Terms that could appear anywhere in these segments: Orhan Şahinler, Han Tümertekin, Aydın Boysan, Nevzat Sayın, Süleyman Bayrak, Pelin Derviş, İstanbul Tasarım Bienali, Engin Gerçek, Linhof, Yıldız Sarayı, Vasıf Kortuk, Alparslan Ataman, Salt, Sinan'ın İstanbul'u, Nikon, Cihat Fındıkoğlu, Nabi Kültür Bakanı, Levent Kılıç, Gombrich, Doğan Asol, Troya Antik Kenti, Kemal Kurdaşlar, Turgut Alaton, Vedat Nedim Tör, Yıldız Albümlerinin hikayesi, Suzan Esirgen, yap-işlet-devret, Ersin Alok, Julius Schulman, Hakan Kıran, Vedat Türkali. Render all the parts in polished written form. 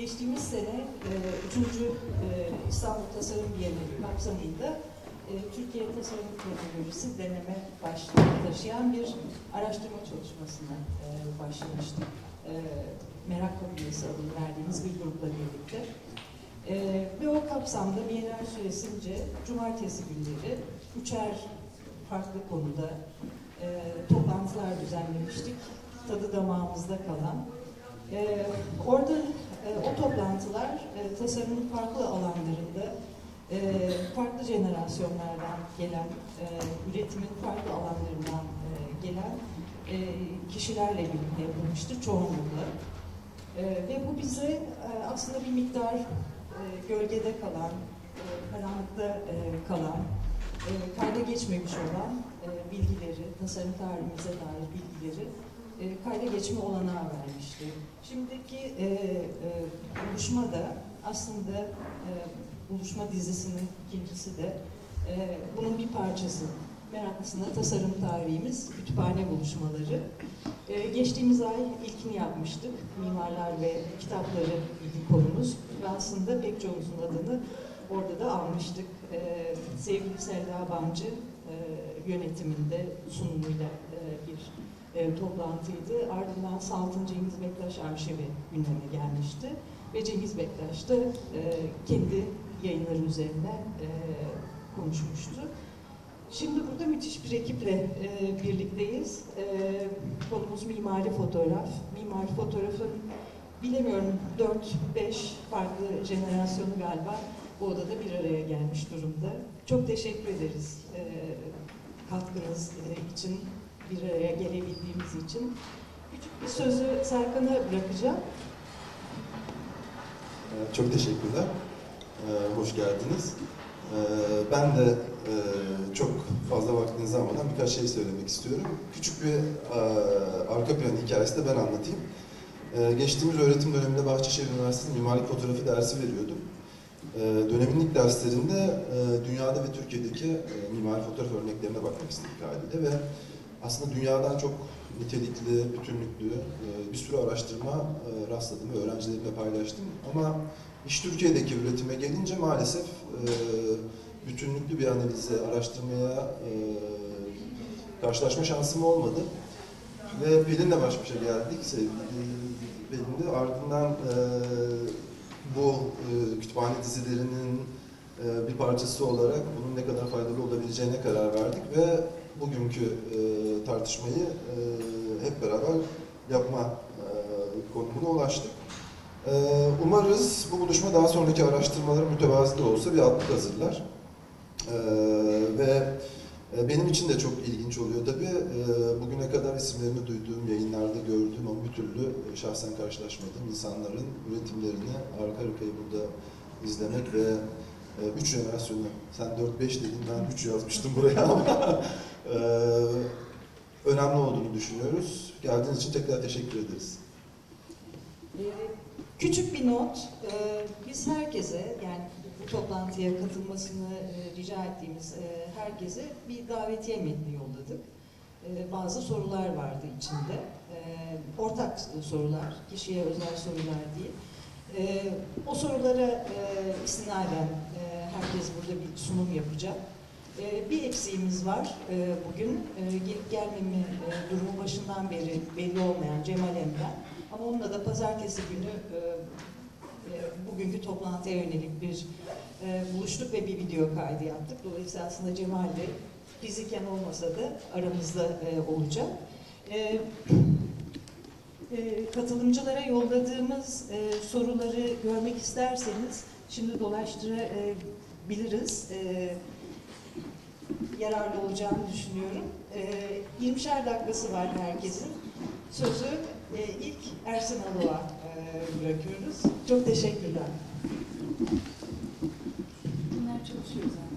geçtiğimiz sene 3. İstanbul Tasarım Bienali kapsamında Türkiye Tasarım Kronolojisi deneme başlığını taşıyan bir araştırma çalışmasına başlamıştık. Merak kabilesi adını verdiğimiz bir grupla birlikte. Ve o kapsamda Bienal süresince cumartesi günleri 3'er farklı konuda toplantılar düzenlemiştik. Tadı damağımızda kalan. Orada o toplantılar tasarımın farklı alanlarında farklı jenerasyonlardan gelen, üretimin farklı alanlarından gelen kişilerle birlikte yapılmıştır çoğunlukla. Ve bu bize aslında bir miktar gölgede kalan, karanlıkta kalan, kayda geçmemiş olan bilgileri, tasarım tarihimize dair bilgileri kayda geçme olanağı vermişti. Şimdiki buluşma da aslında buluşma dizisinin ikincisi de bunun bir parçası. Meraklısına tasarım tarihimiz, kütüphane buluşmaları. Geçtiğimiz ay ilkini yapmıştık. Mimarlar ve kitapları ilgi konumuz. Ve aslında pek çoğumuzun adını orada da almıştık. Sevgili Selda Bamcı yönetiminde sunumuyla bir toplantıydı. Ardından Saltın Cengiz Bektaş Arşevi gündeme gelmişti. Ve Cengiz Bektaş da kendi yayınları üzerine konuşmuştu. Şimdi burada müthiş bir ekiple birlikteyiz. Konumuz mimari fotoğraf. Mimari fotoğrafın bilemiyorum 4-5 farklı jenerasyonu galiba bu odada bir araya gelmiş durumda. Çok teşekkür ederiz katkınız için, bir araya gelebildiğimiz için. Küçük bir sözü Serkan'a bırakacağım. Çok teşekkürler. Hoş geldiniz. Ben de çok fazla vaktinizi almadan birkaç şey söylemek istiyorum. Küçük bir arka plan hikayesi de ben anlatayım. Geçtiğimiz öğretim döneminde Bahçeşehir Üniversitesi'nin mimarlık fotoğrafı dersi veriyordum. Dönemin ilk derslerinde dünyada ve Türkiye'deki mimari fotoğraf örneklerine bakmak istedik haliyle ve aslında dünyadan çok nitelikli, bütünlüklü bir sürü araştırma rastladım ve öğrencilerimle paylaştım. Ama iş Türkiye'deki üretime gelince maalesef bütünlüklü bir analize, araştırmaya karşılaşma şansım olmadı. Ve Pelin'le baş başa geldik, sevgili Pelin'le. Ardından bu kütüphane dizilerinin bir parçası olarak bunun ne kadar faydalı olabileceğine karar verdik ve bugünkü tartışmayı hep beraber yapma konumuna ulaştık. Umarız bu buluşma daha sonraki araştırmaların mütevazı da olsa bir atlık hazırlar. Ve benim için de çok ilginç oluyor tabii. Bugüne kadar isimlerini duyduğum, yayınlarda gördüğüm ama bir türlü şahsen karşılaşmadığım insanların üretimlerini arka arkaya burada izlemek ve 3 jenerasyonu, sen 4-5 dedin, ben 3 yazmıştım buraya ama önemli olduğunu düşünüyoruz. Geldiğiniz için tekrar teşekkür ederiz. Küçük bir not, biz herkese, yani bu toplantıya katılmasını rica ettiğimiz herkese bir davetiye metni yolladık. Bazı sorular vardı içinde. Ortak sorular, kişiye özel sorular değil. O sorulara istinaden herkes burada bir sunum yapacak. Bir eksiğimiz var bugün. Gelip gelmeme durumu başından beri belli olmayan Cemal Emden. Ama onunla da pazartesi günü bugünkü toplantıya yönelik bir buluştuk ve bir video kaydı yaptık. Dolayısıyla aslında Cemal Bey fiziken olmasa da aramızda olacak. Katılımcılara yolladığımız soruları görmek isterseniz şimdi dolaştırabiliriz. Yararlı olacağını düşünüyorum. 20'şer dakikası var herkesin. Sözü ilk Ersin Alok'a bırakıyoruz. Çok teşekkürler. Bunlar çalışıyor zaten.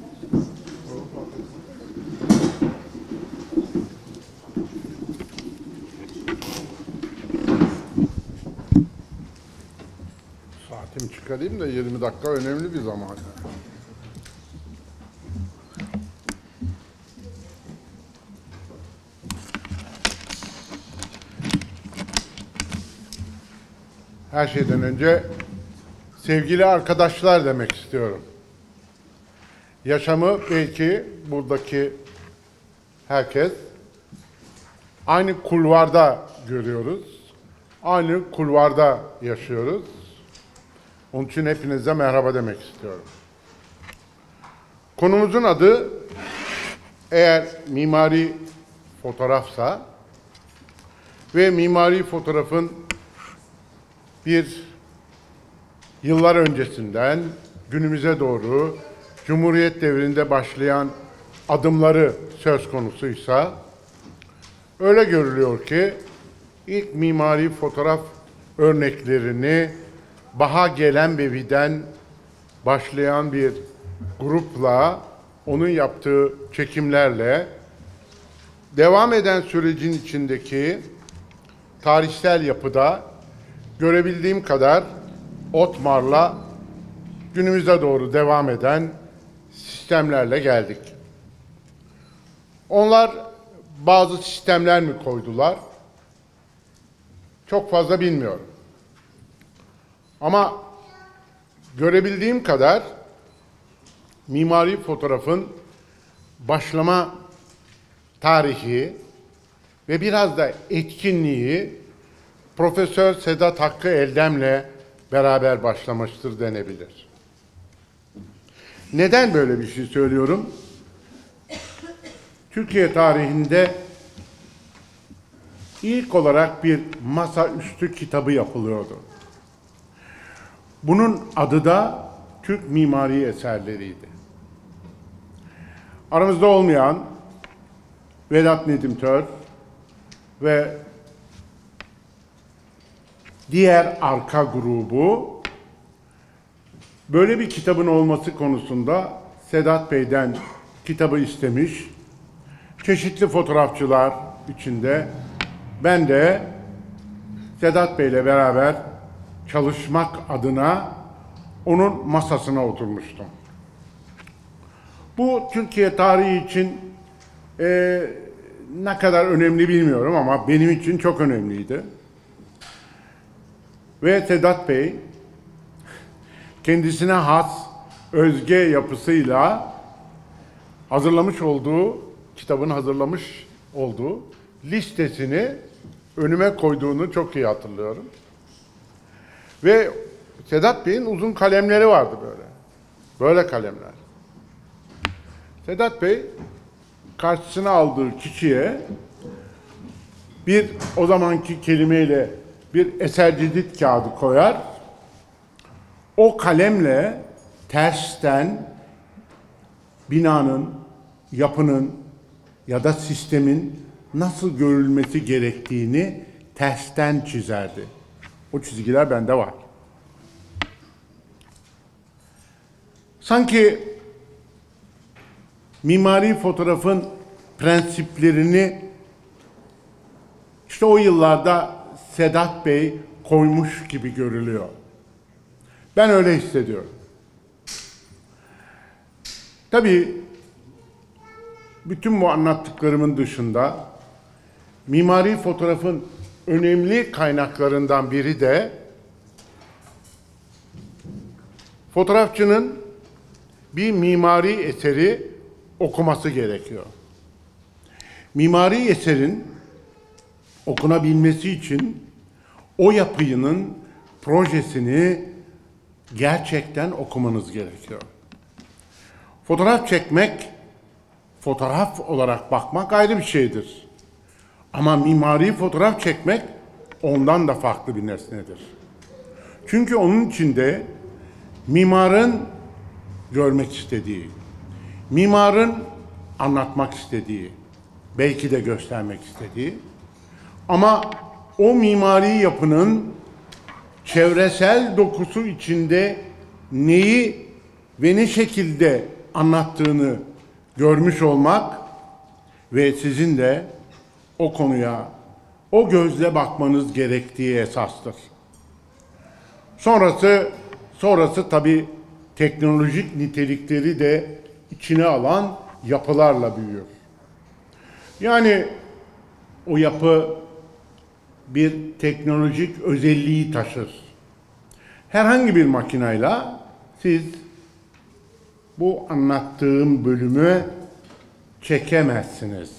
Saatimi çıkarayım da 20 dakika önemli bir zaman. Her şeyden önce sevgili arkadaşlar demek istiyorum. Yaşamı belki buradaki herkes aynı kulvarda görüyoruz. Aynı kulvarda yaşıyoruz. Onun için hepinize merhaba demek istiyorum. Konumuzun adı eğer mimari fotoğrafsa ve mimari fotoğrafın bir yıllar öncesinden günümüze doğru Cumhuriyet devrinde başlayan adımları söz konusuysa öyle görülüyor ki ilk mimari fotoğraf örneklerini baha gelen beviden başlayan bir grupla onun yaptığı çekimlerle devam eden sürecin içindeki tarihsel yapıda görebildiğim kadar Otmar'la günümüze doğru devam eden sistemlerle geldik. Onlar bazı sistemler mi koydular? Çok fazla bilmiyorum. Ama görebildiğim kadar mimari fotoğrafın başlama tarihi ve biraz da etkinliği Profesör Sedat Hakkı Eldem'le beraber başlamıştır denebilir. Neden böyle bir şey söylüyorum? Türkiye tarihinde ilk olarak bir masaüstü kitabı yapılıyordu. Bunun adı da Türk Mimari Eserleriydi. Aramızda olmayan Vedat Nedim Tör ve diğer arka grubu böyle bir kitabın olması konusunda Sedat Bey'den kitabı istemiş. Çeşitli fotoğrafçılar içinde ben de Sedat Bey'le beraber çalışmak adına onun masasına oturmuştum. Bu Türkiye tarihi için ne kadar önemli bilmiyorum ama benim için çok önemliydi. Ve Sedat Bey kendisine has özge yapısıyla hazırlamış olduğu, kitabın hazırlamış olduğu listesini önüme koyduğunu çok iyi hatırlıyorum. Ve Sedat Bey'in uzun kalemleri vardı böyle. Böyle kalemler. Sedat Bey karşısına aldığı kişiye bir o zamanki kelimeyle bir esercilik kağıdı koyar. O kalemle tersten binanın, yapının ya da sistemin nasıl görülmesi gerektiğini tersten çizerdi. O çizgiler bende var. Sanki mimari fotoğrafın prensiplerini işte o yıllarda Sedat Bey koymuş gibi görülüyor. Ben öyle hissediyorum. Tabii bütün bu anlattıklarımın dışında mimari fotoğrafın önemli kaynaklarından biri de fotoğrafçının bir mimari eseri okuması gerekiyor. Mimari eserin okunabilmesi için o yapının projesini gerçekten okumanız gerekiyor. Fotoğraf çekmek, fotoğraf olarak bakmak ayrı bir şeydir. Ama mimari fotoğraf çekmek ondan da farklı bir nesnedir. Çünkü onun içinde mimarın görmek istediği, mimarın anlatmak istediği, belki de göstermek istediği ama o mimari yapının çevresel dokusu içinde neyi ve ne şekilde anlattığını görmüş olmak ve sizin de o konuya o gözle bakmanız gerektiği esastır. Sonrası tabii teknolojik nitelikleri de içine alan yapılarla büyüyor. Yani o yapı bir teknolojik özelliği taşır. herhangi bir makinayla siz bu anlattığım bölümü çekemezsiniz.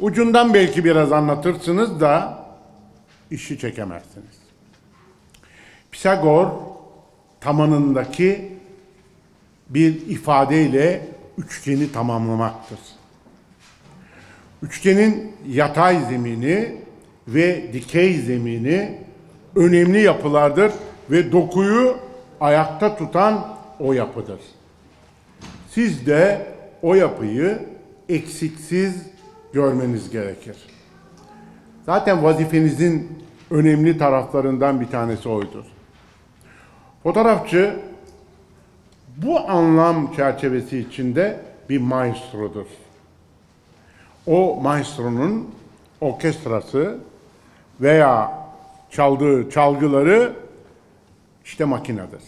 Ucundan belki biraz anlatırsınız da işi çekemezsiniz. Pisagor tabanındaki bir ifadeyle üçgeni tamamlamaktır. Üçgenin yatay zemini ve dikey zemini önemli yapılardır ve dokuyu ayakta tutan o yapıdır. Siz de o yapıyı eksiksiz görmeniz gerekir. Zaten vazifenizin önemli taraflarından bir tanesi oydur. Fotoğrafçı bu anlam çerçevesi içinde bir maestrodur. O maestronun orkestrası veya çaldığı çalgıları işte makinedir.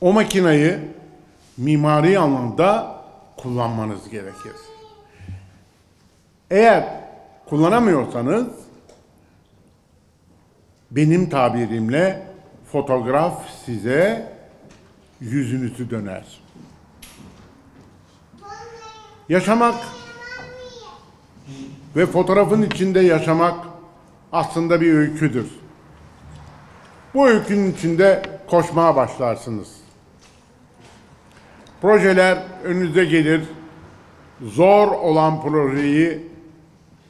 O makineyi mimari anlamda kullanmanız gerekir. Eğer kullanamıyorsanız benim tabirimle fotoğraf size yüzünüzü döner. Yaşamak ve fotoğrafın içinde yaşamak aslında bir öyküdür. Bu öykünün içinde koşmaya başlarsınız. Projeler önünüze gelir. Zor olan projeyi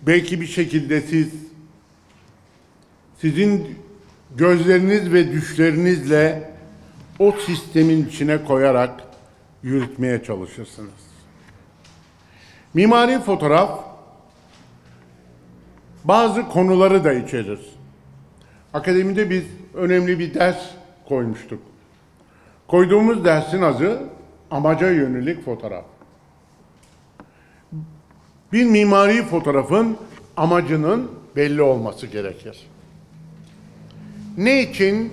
belki bir şekilde sizin gözleriniz ve düşlerinizle o sistemin içine koyarak yürütmeye çalışırsınız. Mimari fotoğraf bazı konuları da içerir. Akademide biz önemli bir ders koymuştuk. Koyduğumuz dersin adı amaca yönelik fotoğraf. Bir mimari fotoğrafın amacının belli olması gerekir. Ne için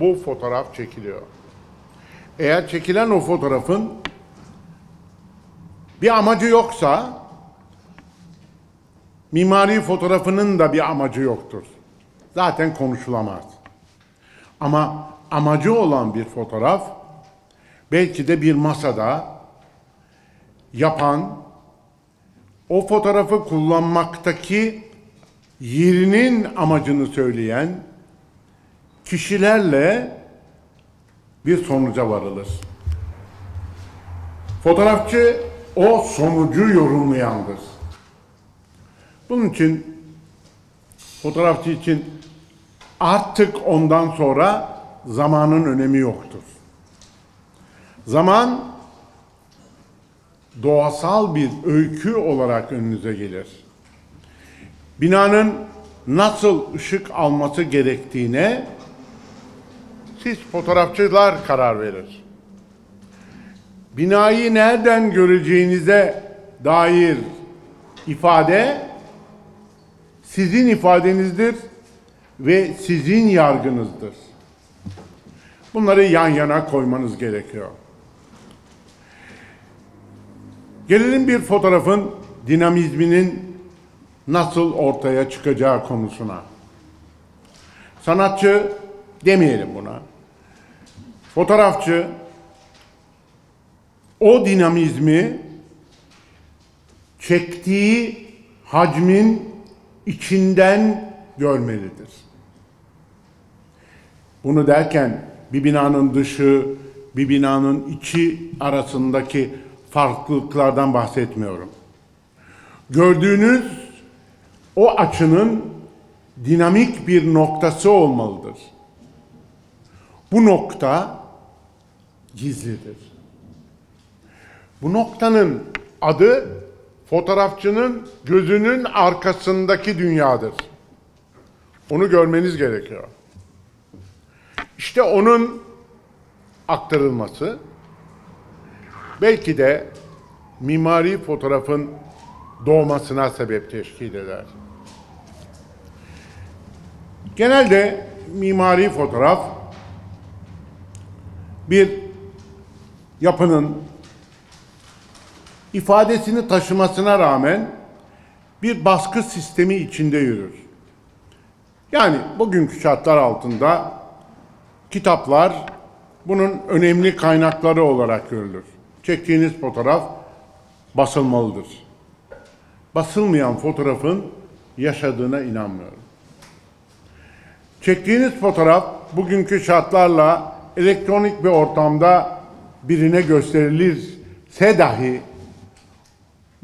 bu fotoğraf çekiliyor? Eğer çekilen o fotoğrafın bir amacı yoksa, mimari fotoğrafının da bir amacı yoktur. Zaten konuşulamaz. Ama amacı olan bir fotoğraf, belki de bir masada yapan, o fotoğrafı kullanmaktaki yerinin amacını söyleyen kişilerle bir sonuca varılır. Fotoğrafçı o sonucu yorumlayandır. Bunun için fotoğrafçı için artık ondan sonra zamanın önemi yoktur. Zaman doğasal bir öykü olarak önünüze gelir. Binanın nasıl ışık alması gerektiğine siz fotoğrafçılar karar verir. Binayı nereden göreceğinize dair ifade sizin ifadenizdir ve sizin yargınızdır. Bunları yan yana koymanız gerekiyor. Gelelim bir fotoğrafın dinamizminin nasıl ortaya çıkacağı konusuna. Sanatçı demeyelim buna. Fotoğrafçı o dinamizmi çektiği hacmin içinden görmelidir. Bunu derken bir binanın dışı, bir binanın içi arasındaki farklılıklardan bahsetmiyorum. Gördüğünüz o açının dinamik bir noktası olmalıdır. Bu nokta gizlidir. Bu noktanın adı fotoğrafçının gözünün arkasındaki dünyadır. Onu görmeniz gerekiyor. İşte onun aktarılması belki de mimari fotoğrafın doğmasına sebep teşkil eder. Genelde mimari fotoğraf bir yapının ifadesini taşımasına rağmen bir baskı sistemi içinde yürür. Yani bugünkü şartlar altında kitaplar bunun önemli kaynakları olarak görülür. Çektiğiniz fotoğraf basılmalıdır. Basılmayan fotoğrafın yaşadığına inanmıyorum. Çektiğiniz fotoğraf bugünkü şartlarla elektronik bir ortamda birine gösterilirse dahi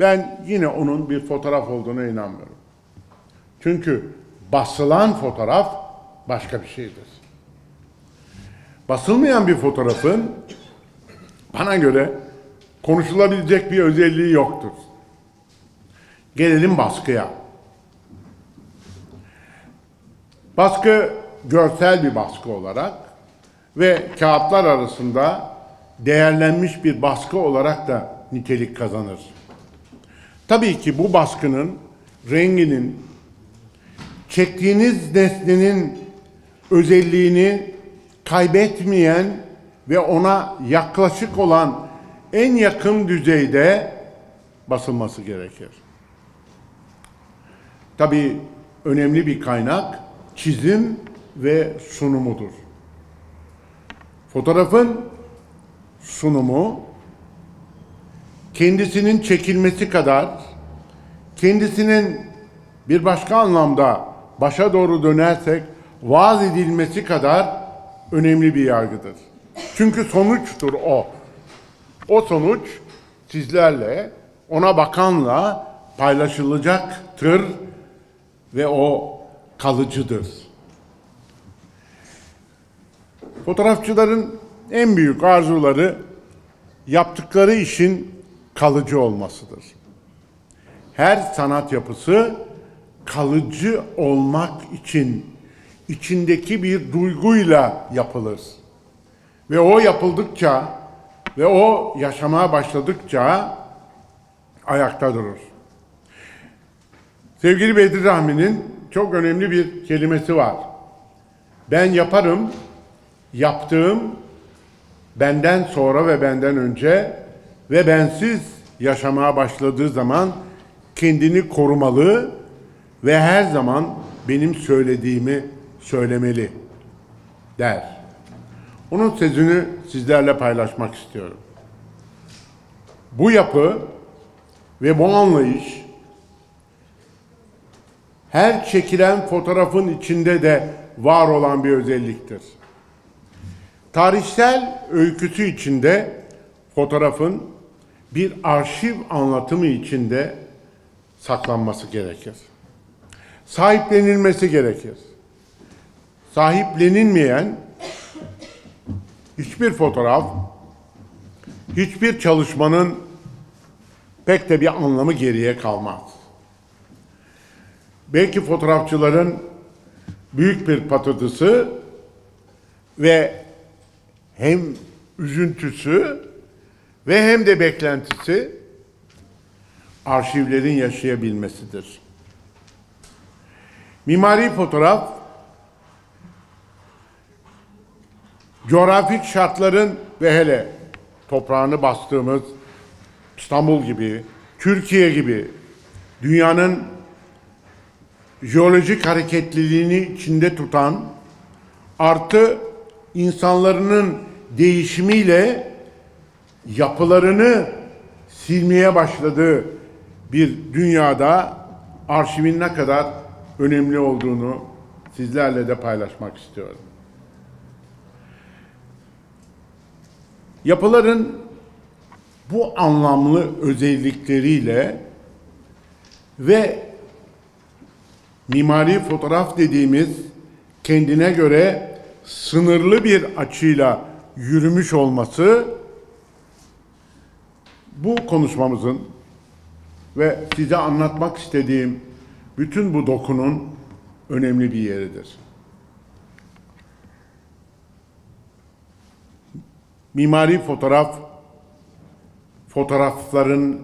ben yine onun bir fotoğraf olduğuna inanmıyorum. Çünkü basılan fotoğraf başka bir şeydir. Basılmayan bir fotoğrafın bana göre konuşulabilecek bir özelliği yoktur. Gelelim baskıya. Baskı görsel bir baskı olarak ve kağıtlar arasında değerlenmiş bir baskı olarak da nitelik kazanır. Tabii ki bu baskının renginin, çektiğiniz nesnenin özelliğini kaybetmeyen ve ona yaklaşık olan en yakın düzeyde basılması gerekir. Tabii önemli bir kaynak çizim ve sunumudur. Fotoğrafın sunumu kendisinin çekilmesi kadar kendisinin bir başka anlamda başa doğru dönersek vaaz edilmesi kadar önemli bir yargıdır. Çünkü sonuçtur o. O sonuç sizlerle, ona bakanla paylaşılacaktır ve o kalıcıdır. Fotoğrafçıların en büyük arzuları yaptıkları işin kalıcı olmasıdır. Her sanat yapısı kalıcı olmak için içindeki bir duyguyla yapılır. Ve o yapıldıkça ve o yaşamaya başladıkça ayakta durur. Sevgili Bedri Rahmi'nin çok önemli bir kelimesi var. Ben yaparım, yaptığım benden sonra ve benden önce ve bensiz yaşamaya başladığı zaman kendini korumalı ve her zaman benim söylediğimi söylemeli der. Onun sözünü sizlerle paylaşmak istiyorum. Bu yapı ve bu anlayış her çekilen fotoğrafın içinde de var olan bir özelliktir. Tarihsel öyküsü içinde, fotoğrafın bir arşiv anlatımı içinde saklanması gerekir. Sahiplenilmesi gerekir. Sahiplenilmeyen hiçbir fotoğraf, hiçbir çalışmanın pek de bir anlamı geriye kalmaz. Belki fotoğrafçıların büyük bir patırtısı ve hem üzüntüsü ve hem de beklentisi arşivlerin yaşayabilmesidir. Mimari fotoğraf, coğrafik şartların ve hele toprağını bastığımız İstanbul gibi, Türkiye gibi dünyanın jeolojik hareketliliğini içinde tutan artı insanların değişimiyle yapılarını silmeye başladığı bir dünyada arşivin ne kadar önemli olduğunu sizlerle de paylaşmak istiyorum. Yapıların bu anlamlı özellikleriyle ve mimari fotoğraf dediğimiz kendine göre sınırlı bir açıyla yürümüş olması bu konuşmamızın ve size anlatmak istediğim bütün bu dokunun önemli bir yeridir. Mimari fotoğraf, fotoğrafların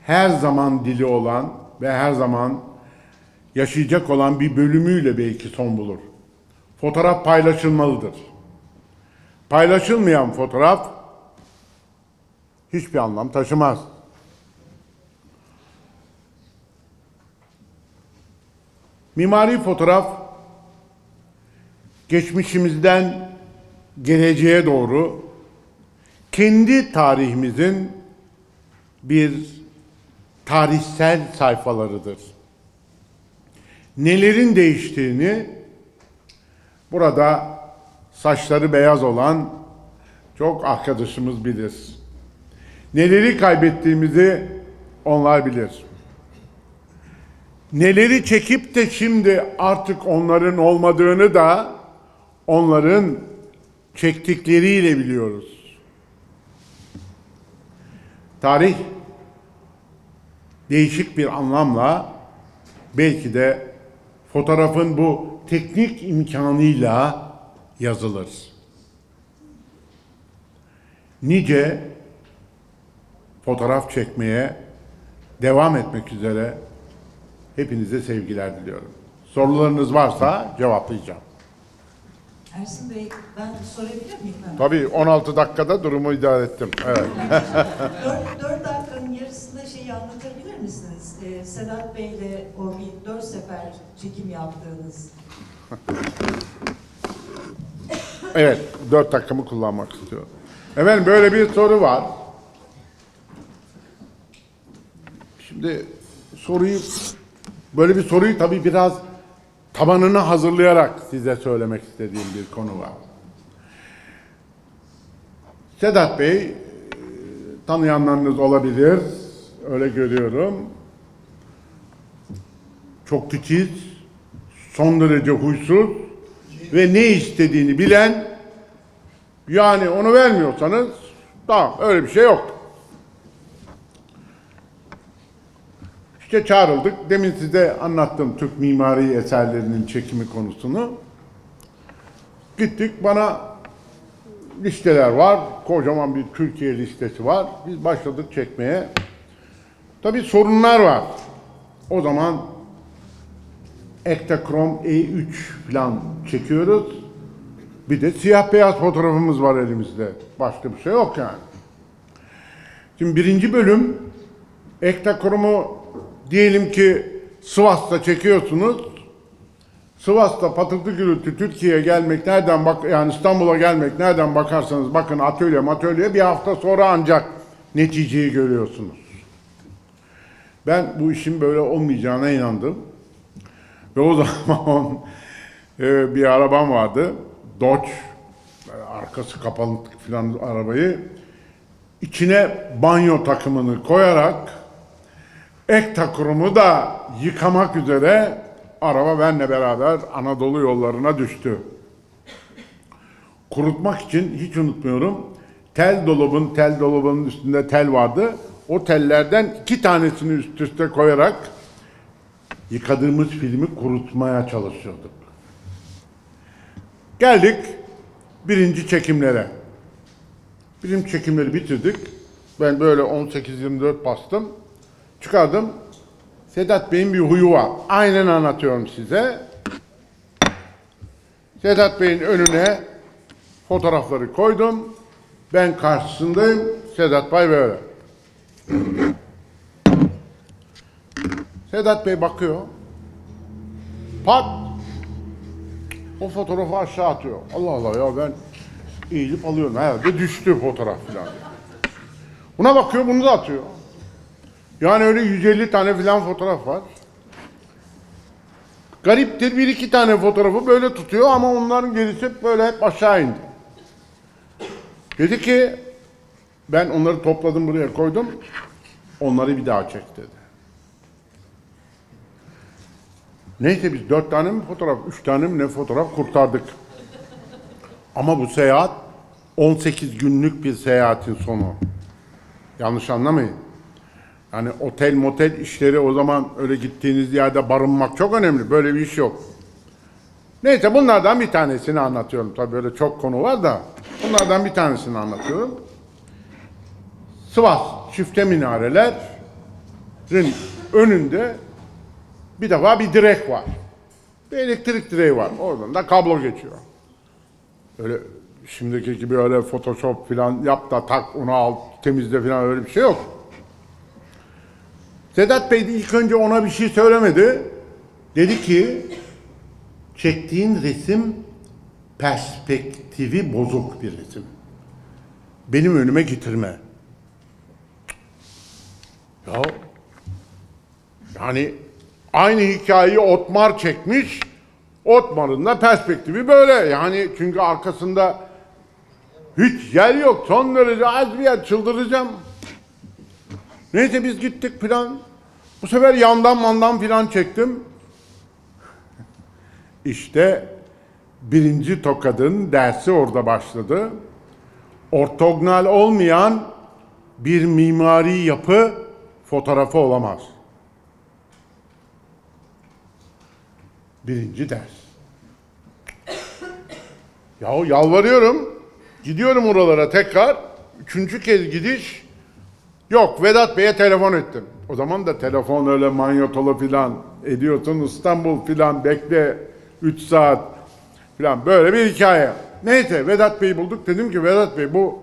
her zaman dili olan ve her zaman yaşayacak olan bir bölümüyle belki son bulur. Fotoğraf paylaşılmalıdır. Paylaşılmayan fotoğraf hiçbir anlam taşımaz. Mimari fotoğraf geçmişimizden geleceğe doğru kendi tarihimizin bir tarihsel sayfalarıdır. Nelerin değiştiğini burada saçları beyaz olan çok arkadaşımız bilir. Neleri kaybettiğimizi onlar bilir. Neleri çekip de şimdi artık onların olmadığını da onların çektikleriyle biliyoruz. Tarih değişik bir anlamla belki de fotoğrafın bu teknik imkanıyla yazılır. Nice fotoğraf çekmeye devam etmek üzere hepinize sevgiler diliyorum. Sorularınız varsa cevaplayacağım. Ersin Bey, ben sorabilir miyim? Tabii, 16 dakikada durumu idare ettim. Evet. 4 dakikanın yarısında şeyi anlatabilir misiniz? Sedat Bey'le o bir 4 sefer çekim yaptığınız. Evet, 4 dakikamı kullanmak istiyorum. Efendim, böyle bir soru var. Şimdi böyle bir soruyu tabii biraz tabanını hazırlayarak size söylemek istediğim bir konu var. Sedat Bey, tanıyanlarınız olabilir, öyle görüyorum. Çok titiz, son derece huysuz ve ne istediğini bilen, yani onu vermiyorsanız tamam, öyle bir şey yok. İşte çağrıldık. Demin size anlattım Türk mimari eserlerinin çekimi konusunu. Gittik, bana listeler var. Kocaman bir Türkiye listesi var. Biz başladık çekmeye. Tabii sorunlar var. O zaman Ektachrom E3 falan çekiyoruz. Bir de siyah beyaz fotoğrafımız var elimizde. Başka bir şey yok yani. Şimdi birinci bölüm Ektachrom'u diyelim ki Sivas'ta çekiyorsunuz. Sivas'ta patırtı gürültü Türkiye'ye gelmek nereden bak, yani İstanbul'a gelmek nereden bakarsanız bakın atölye bir hafta sonra ancak neticeyi görüyorsunuz. Ben bu işin böyle olmayacağına inandım. Ve o zaman bir arabam vardı. Dodge. Arkası kapalı falan arabayı. İçine banyo takımını koyarak Ektachrom'u da yıkamak üzere araba benle beraber Anadolu yollarına düştü. Kurutmak için hiç unutmuyorum, tel dolabının üstünde tel vardı. O tellerden 2 tanesini üst üste koyarak yıkadığımız filmi kurutmaya çalışıyorduk. Geldik birinci çekimlere. Birinci çekimleri bitirdik. Ben böyle 18-24 bastım. Çıkardım. Sedat Bey'in bir huyu var. Aynen anlatıyorum size. Sedat Bey'in önüne fotoğrafları koydum. Ben karşısındayım. Sedat Bey böyle. Sedat Bey bakıyor. Pat! O fotoğrafı aşağı atıyor. Allah Allah ya, ben eğilip alıyorum. Herhalde düştü fotoğraf falan. Buna bakıyor, bunu da atıyor. Yani öyle 150 tane filan fotoğraf var. Gariptir, 1-2 tane fotoğrafı böyle tutuyor ama onların gerisi böyle hep aşağı indi. Dedi ki, ben onları topladım buraya koydum, onları bir daha çek dedi. Neyse biz 4 tane mi fotoğraf, 3 tane mi ne fotoğraf kurtardık. Ama bu seyahat 18 günlük bir seyahatin sonu. Yanlış anlamayın. Yani otel motel işleri, o zaman öyle gittiğiniz yerde barınmak çok önemli. Böyle bir iş yok. Neyse, bunlardan bir tanesini anlatıyorum. Tabii böyle çok konu var da bunlardan bir tanesini anlatıyorum. Sivas çifte minarelerin önünde bir defa bir direk var. Bir elektrik direği var. Oradan da kablo geçiyor. Öyle şimdiki gibi öyle Photoshop falan yap da tak, onu al, temizle falan, öyle bir şey yok. Sedat Bey de ilk önce ona bir şey söylemedi. Dedi ki, çektiğin resim perspektifi bozuk bir resim. Benim önüme getirme. Ya, yani aynı hikayeyi Otmar çekmiş, Otmar'ın da perspektifi böyle. Yani çünkü arkasında hiç yer yok, son derece az bir yer, çıldıracağım. Neyse biz gittik filan. Bu sefer yandan mandan filan çektim. İşte birinci tokadın dersi orada başladı. Ortogonal olmayan bir mimari yapı fotoğrafı olamaz. Birinci ders. Yahu yalvarıyorum. Gidiyorum oralara tekrar. Üçüncü kez gidiş. Yok, Vedat Bey'e telefon ettim. O zaman da telefon öyle manyetolu filan ediyorsun. İstanbul filan bekle 3 saat filan, böyle bir hikaye. Neyse Vedat Bey'i bulduk. Dedim ki Vedat Bey, bu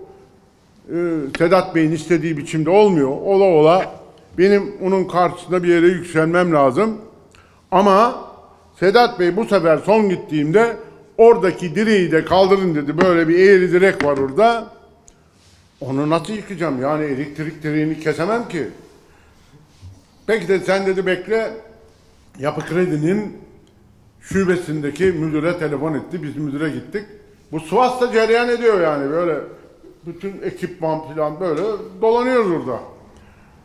Sedat Bey'in istediği biçimde olmuyor. Ola ola benim onun karşısında bir yere yükselmem lazım. Ama Sedat Bey bu sefer son gittiğimde oradaki direği de kaldırın dedi. Böyle bir eğri direk var orada. Onu nasıl yıkacağım? Yani elektrik direğini kesemem ki. Peki dedi, sen dedi bekle. Yapı Kredi'nin şubesindeki müdüre telefon etti. Biz müdüre gittik. Bu Sivas'ta cereyan ediyor yani böyle. Bütün ekipman falan böyle dolanıyoruz orada.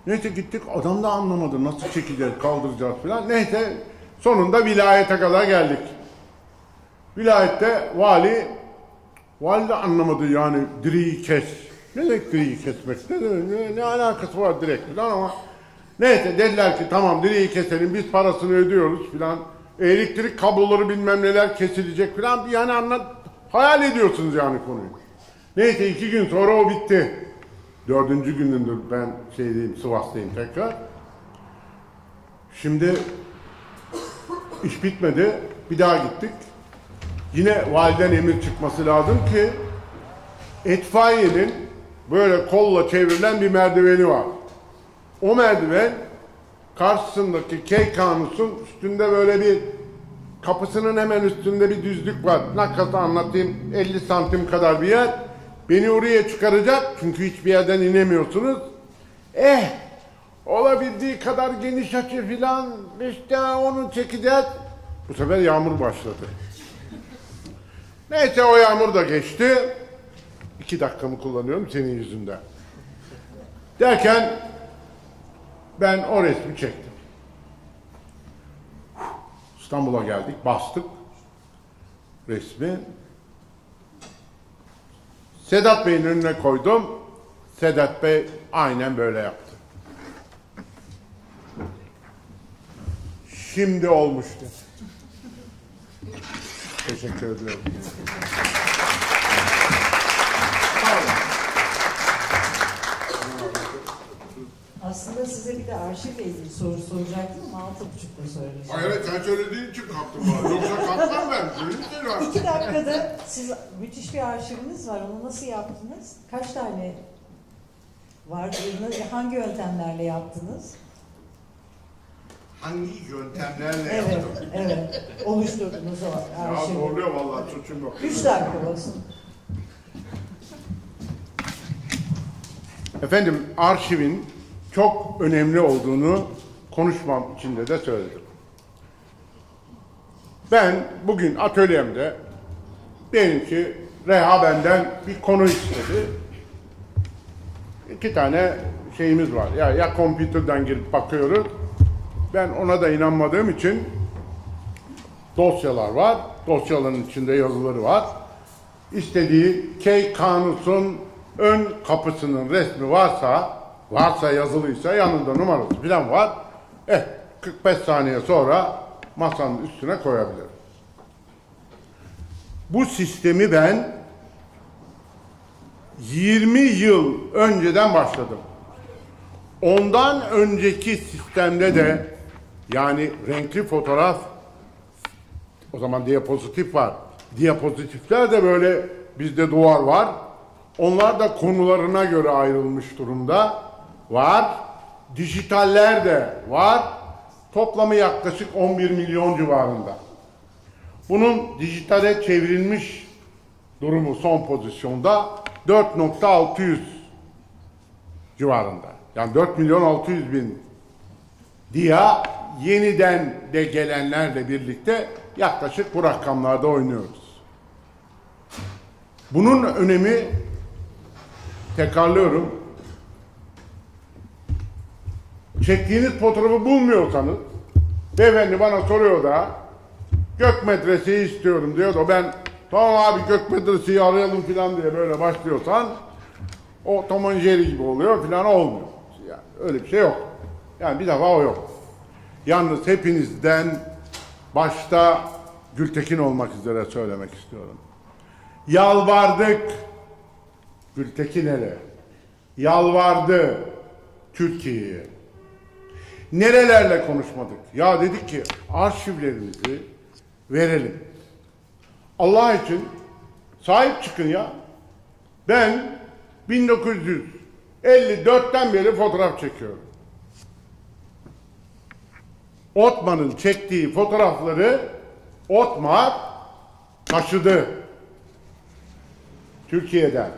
Neyse gittik, adam da anlamadı nasıl çekeceğiz, kaldıracağız falan. Neyse sonunda vilayete kadar geldik. Vilayette vali de anlamadı yani direği kes. Ne demek direği kesmek? Ne alakası var direkt falan ama. Neyse dediler ki tamam direği keselim, biz parasını ödüyoruz filan. Elektrik kabloları bilmem neler kesilecek filan, yani anlat, hayal ediyorsunuz yani konuyu. Neyse 2 gün sonra o bitti. 4. günündür ben Sivas'tayım tekrar. Şimdi iş bitmedi, bir daha gittik. Yine validen emir çıkması lazım ki itfaiyenin böyle kolla çevrilen bir merdiveni var. O merdiven karşısındaki Keykanus'un üstünde böyle bir, kapısının hemen üstünde bir düzlük var. Nakata anlatayım, 50 santim kadar bir yer. Beni oraya çıkaracak çünkü hiçbir yerden inemiyorsunuz. Olabildiği kadar geniş açı filan, işte onu çekeceğiz. Bu sefer yağmur başladı. Neyse o yağmur da geçti. 2 dakikamı kullanıyorum senin yüzünden. Derken ben o resmi çektim. İstanbul'a geldik, bastık resmi. Sedat Bey'in önüne koydum. Sedat Bey aynen böyle yaptı. Şimdi olmuştu. Teşekkür ediyorum. Aslında size bir de arşivle ilgili soru soracaktım ama 6.30'da söylemiştim. Hayır, sen söylediğin için kaptım bana. Yoksa kaptan ben. Öyle 2 dakikada siz müthiş bir arşiviniz var. Onu nasıl yaptınız? Kaç tane var? Hangi yöntemlerle yaptınız? Hangi yöntemlerle yaptım? Evet. Oluşturdunuz o arşivi. Ya zorluyor vallahi, çocuğum yok. 3 dakika olsun. Efendim, arşivin çok önemli olduğunu konuşmam içinde de söyledim. Ben bugün atölyemde, diyelim ki Reha benden bir konu istedi. 2 tane şeyimiz var. Ya kompüterden girip bakıyoruz. Ben ona da inanmadığım için dosyalar var. Dosyaların içinde yazıları var. İstediği Keykanus'un ön kapısının resmi varsa yazılıysa yanında numarası falan var. 45 saniye sonra masanın üstüne koyabilirim. Bu sistemi ben 20 yıl önceden başladım. Ondan önceki sistemde de, yani renkli fotoğraf, o zaman diapozitif var. Diapozitifler de böyle, bizde duvar var. Onlar da konularına göre ayrılmış durumda. Var. Dijitaller de var. Toplamı yaklaşık 11 milyon civarında. Bunun dijitale çevrilmiş durumu son pozisyonda 4.600 civarında. Yani 4.600.000 dia yeniden de gelenlerle birlikte yaklaşık bu rakamlarda oynuyoruz. Bunun önemi, tekrarlıyorum, çektiğiniz fotoğrafı bulmuyorsanız, beyefendi bana soruyor da Gök Medrese'yi istiyorum diyor da ben tamam abi Gök Medrese'yi arayalım filan diye böyle başlıyorsan o Tom and Jerry gibi oluyor filan, olmuyor. Yani öyle bir şey yok. Yani bir defa o yok. Yalnız hepinizden başta Gültekin olmak üzere söylemek istiyorum. Yalvardık, Gültekin ele yalvardı Türkiye'ye. Nerelerle konuşmadık? Ya dedik ki arşivlerimizi verelim. Allah için sahip çıkın ya. Ben 1954'ten beri fotoğraf çekiyorum. Otmar'ın çektiği fotoğrafları Otmar taşıdı Türkiye'den.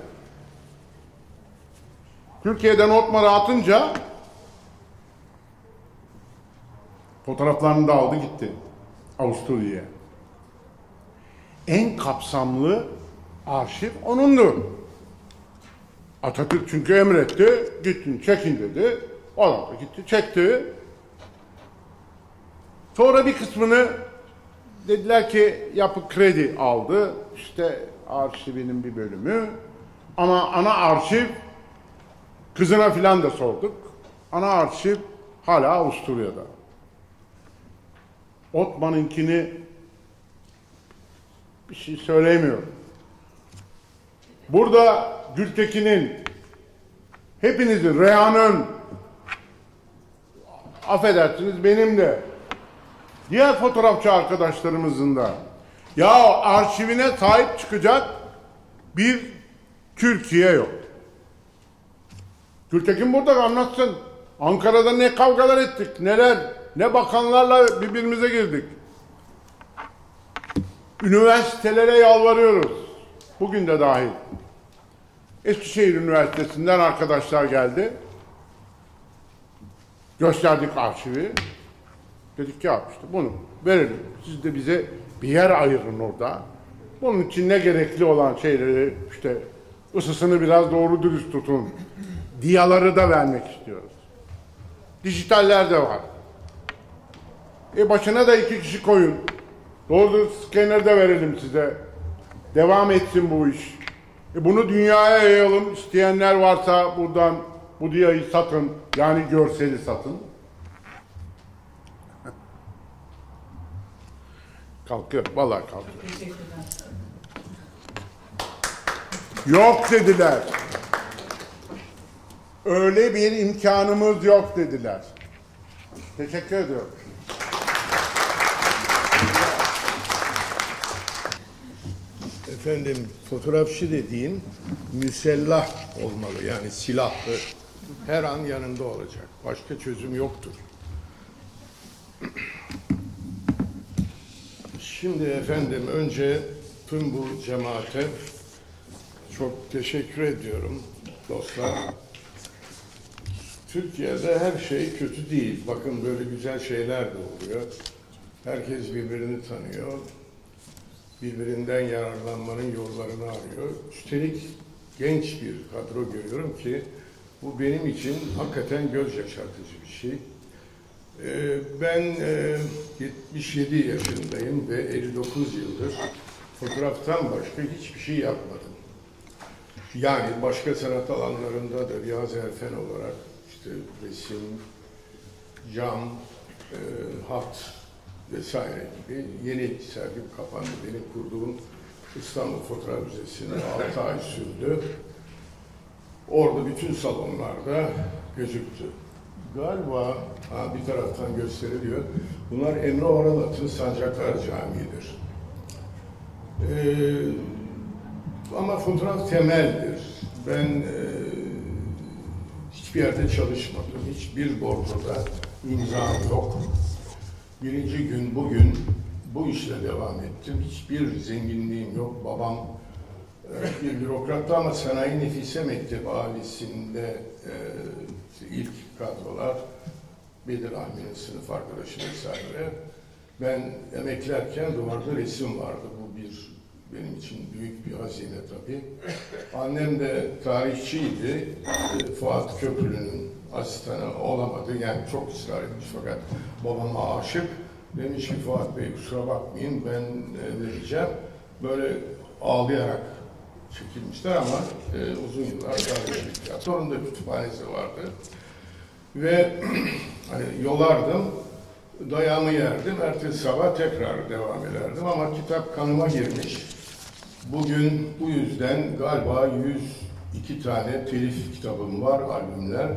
Türkiye'den Otmar'a atınca fotoğraflarını da aldı gitti Avusturya'ya. En kapsamlı arşiv onundu. Atatürk çünkü emretti, gittin çekin dedi. Adam da gitti çekti. Sonra bir kısmını dediler ki yapı kredi aldı. İşte arşivinin bir bölümü. Ama ana arşiv, kızına filan da sorduk. Ana arşiv hala Avusturya'da. Otman'ınkini bir şey söyleyemiyorum. Burada Gültekin'in, hepinizin, Reha'nın, affedersiniz benim de, diğer fotoğrafçı arkadaşlarımızın da ya arşivine sahip çıkacak bir Türkiye yok. Gültekin burada anlatsın. Ankara'da ne kavgalar ettik, neler, ne bakanlarla birbirimize girdik. Üniversitelere yalvarıyoruz. Bugün de dahil. Eskişehir Üniversitesi'nden arkadaşlar geldi. Gösterdik arşivi. Dedik ki ya işte bunu verelim. Siz de bize bir yer ayırın orada. Bunun için ne gerekli olan şeyleri, işte ısısını biraz doğru dürüst tutun. Diyaları da vermek istiyoruz. Dijitaller de var. Başına da 2 kişi koyun. Doğru dürüst scanner de verelim size. Devam etsin bu iş. Bunu dünyaya yayalım. İsteyenler varsa buradan bu diyayı satın. Yani görseli satın. Kalkıyor, vallahi kalkıyor. Yok dediler. Öyle bir imkanımız yok dediler. Teşekkür ediyorum. Efendim, fotoğrafçı dediğin müsellah olmalı, yani silahlı. Her an yanında olacak. Başka çözüm yoktur. Şimdi efendim önce tüm bu cemaate çok teşekkür ediyorum dostlar. Türkiye'de her şey kötü değil. Bakın böyle güzel şeyler de oluyor. Herkes birbirini tanıyor. Birbirinden yararlanmanın yollarını arıyor. Üstelik genç bir kadro görüyorum ki bu benim için hakikaten göz yaşartıcı bir şey. Ben 77 yaşındayım ve 59 yıldır fotoğraftan başka hiçbir şey yapmadım. Yani başka sanat alanlarında da biraz erken olarak işte resim, cam, hat vesaire gibi yeni sergim kapandı. Benim kurduğum İstanbul Fotoğraf Müzesi'ne 6 ay sürdü. Orada bütün salonlarda gözüktü. Galiba bir taraftan gösteriliyor. Bunlar Emre Oral'ın Sancaklar Camii'dir. Ama fotoğraf temeldir. Ben hiçbir yerde çalışmadım. Hiçbir bordoda imzam yok. Birinci gün bugün bu işle devam ettim. Hiçbir zenginliğim yok. Babam bir bürokrattı ama Sanayi Nefise Mektebi ailesinde ilk kadrolar, Bedir Ahmet'in sınıf arkadaşı vesaire. Ben emeklerken duvarda resim vardı. Bu bir benim için büyük bir hazine tabii. Annem de tarihçiydi. Fuat Köprülü'nün asistanı olamadı. Yani çok ısrar etmiş fakat babama aşık. Demiş ki Fuat Bey kusura bakmayın ben vereceğim. Böyle ağlayarak çekilmişler ama uzun yıllar tarihçilik yaptı. Onun da kütüphanesi vardı. Ve hani yolardım, dayağımı yerdim, ertesi sabah tekrar devam ederdim ama kitap kanıma girmiş. Bugün bu yüzden galiba 102 tane telif kitabım var, albümler.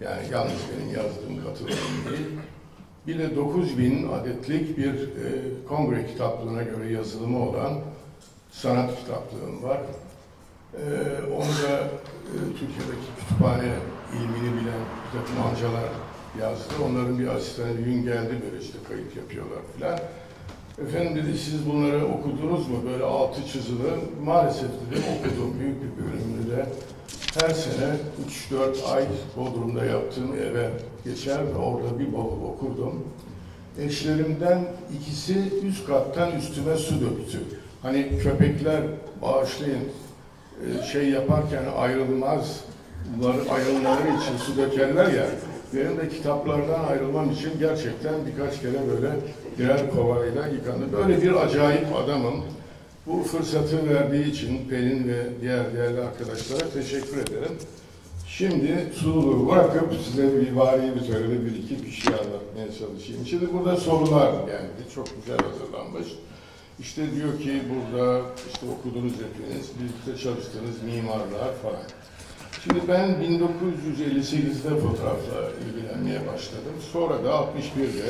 Yani yalnız benim yazdığım katılımım değil. Bir de 9000 adetlik bir kongre kitaplığına göre yazılımı olan sanat kitaplığım var. Onu da Türkiye'deki kütüphane ilmini bilen bir takım amcalar yazdı. Onların bir asistanı bir gün geldi böyle işte kayıt yapıyorlar filan. Efendim dedi siz bunları okudunuz mu? Böyle altı çizili. Maalesef dedi okudum. Büyük bir bölümünü de her sene 3-4 ay Bodrum'da yaptığım eve geçer ve orada bir bol okurdum. Eşlerimden ikisi üst kattan üstüme su döktü. Hani köpekler bağışlayın şey yaparken ayrılmaları için su dökerler ya, benim de kitaplardan ayrılmam için gerçekten birkaç kere böyle birer kovayla yıkandı. Böyle bir acayip adamım. Bu fırsatı verdiği için Pelin ve diğer değerli arkadaşlara teşekkür ederim. Şimdi sululuğu bırakıp size bir variyi bir iki kişi anlatmaya çalışayım. Şimdi burada sorular geldi. Çok güzel hazırlanmış. İşte diyor ki burada işte okudunuz hepiniz, birlikte çalıştığınız mimarlar falan. Şimdi ben 1958'de fotoğrafla ilgilenmeye başladım. Sonra da 61'de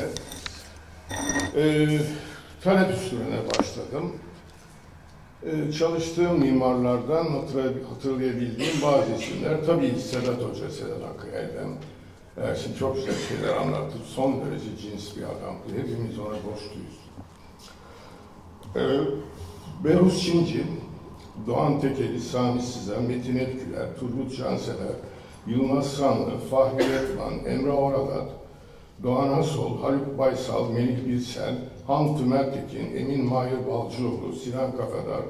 talep üstüne başladım. Çalıştığım mimarlardan hatırlayabildiğim bazı isimler, tabii Sedat Hoca, Sedat Hakkı Erdem. Ersin çok güzel şeyler anlattı. Son derece cins bir adamdı. Hepimiz ona borçluyuz. Berhus Çinci, Doğan Tekeli, Sami Sisa, Metin Etküler, Turgut Cansever, Yılmaz Sanlı, Fahri Etman, Emre Oral, Doğan Asol, Haluk Baysal, Melih Bilsel, Han Tümertekin, Emin Mahir Balcıoğlu, Sinan Kafadar,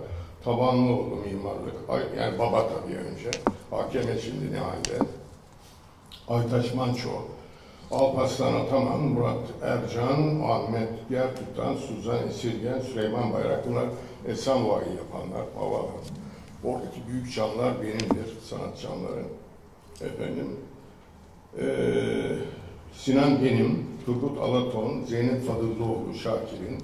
Tabanlıoğlu Mimarlık, yani baba tabii önce, hakeme şimdi ne halde, Aytaç Manço, Alparslan Ataman, Murat Ercan, Ahmet Gertut'tan, Suzan Esirgen, Süleyman Bayrak, bunlar Esenvay'ı yapanlar, havalar. Oradaki büyük canlar benimdir, sanat canları. Efendim, Sinan Benim, Turgut Alaton, Zeynep Fadıllıoğlu, Şakir'in,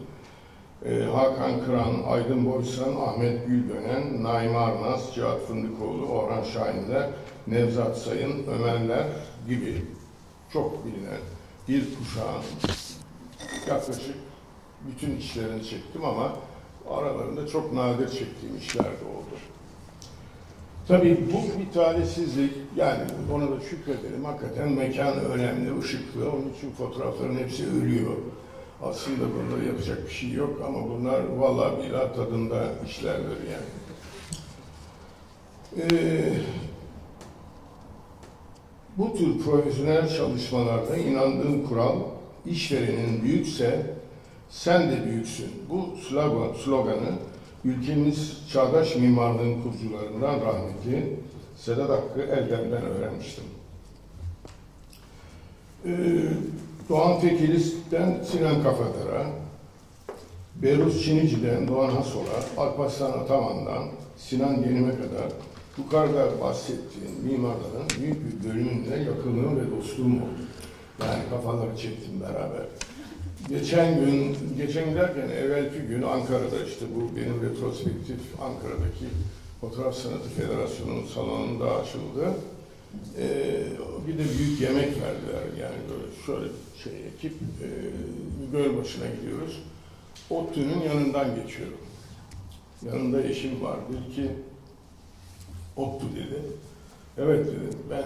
Hakan Kıran, Aydın Boysan, Ahmet Güldönen, Naim Arnaz, Cihat Fındıkoğlu, Orhan Şahinler, Nevzat Sayın, Ömerler gibi. Çok bilinen bir kuşağın yaklaşık bütün işlerini çektim ama aralarında çok nadir çektiğim işler de oldu. Tabii bu bir talihsizlik, yani ona da şükredelim. Hakikaten mekan önemli, ışıklı. Onun için fotoğrafların hepsi ölüyor. Aslında bunları yapacak bir şey yok ama bunlar vallahi billahi tadında işlerdir yani. Bu tür profesyonel çalışmalarda inandığım kural, işverenin büyükse sen de büyüksün. Bu sloganı ülkemiz çağdaş mimarlığın kurucularından rahmetli Sedat Hakkı Eldem'den öğrenmiştim. Doğan Tekelis'ten Sinan Kafadar'a, Berhus Çinici'den Doğan Hasol'a, Alparslan Ataman'dan Sinan Genim'e kadar yukarıda bahsettiğim mimarların büyük bir bölümünde yakınlığım ve dostluğum oldu. Yani kafaları çektim beraber. Evvelki gün Ankara'da işte bu benim retrospektif Ankara'daki Fotoğraf Sanatı Federasyonu'nun salonunda açıldı. Bir de büyük yemek verdiler yani böyle şöyle şey ekip Gölbaşı'na gidiyoruz. ODTÜ'nün yanından geçiyorum. Yanında eşim var. Dedi ki ODTÜ dedi. Evet dedim ben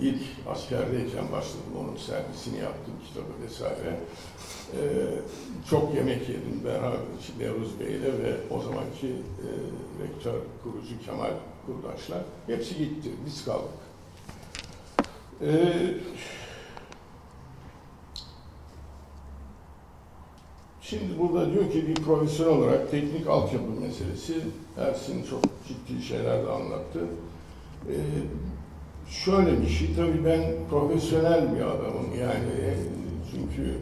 ilk askerdeyken başladım, onun servisini yaptım, kitabı vesaire. Çok yemek yedim beraber Nevruz Bey'le ve o zamanki rektör, kurucu Kemal Kurdaşlar. Hepsi gitti, biz kaldık. Şimdi burada diyor ki bir profesyonel olarak teknik altyapı meselesi. Ersin çok ciddi şeyler de anlattı. Şöyle bir şey, tabii ben profesyonel bir adamım yani, çünkü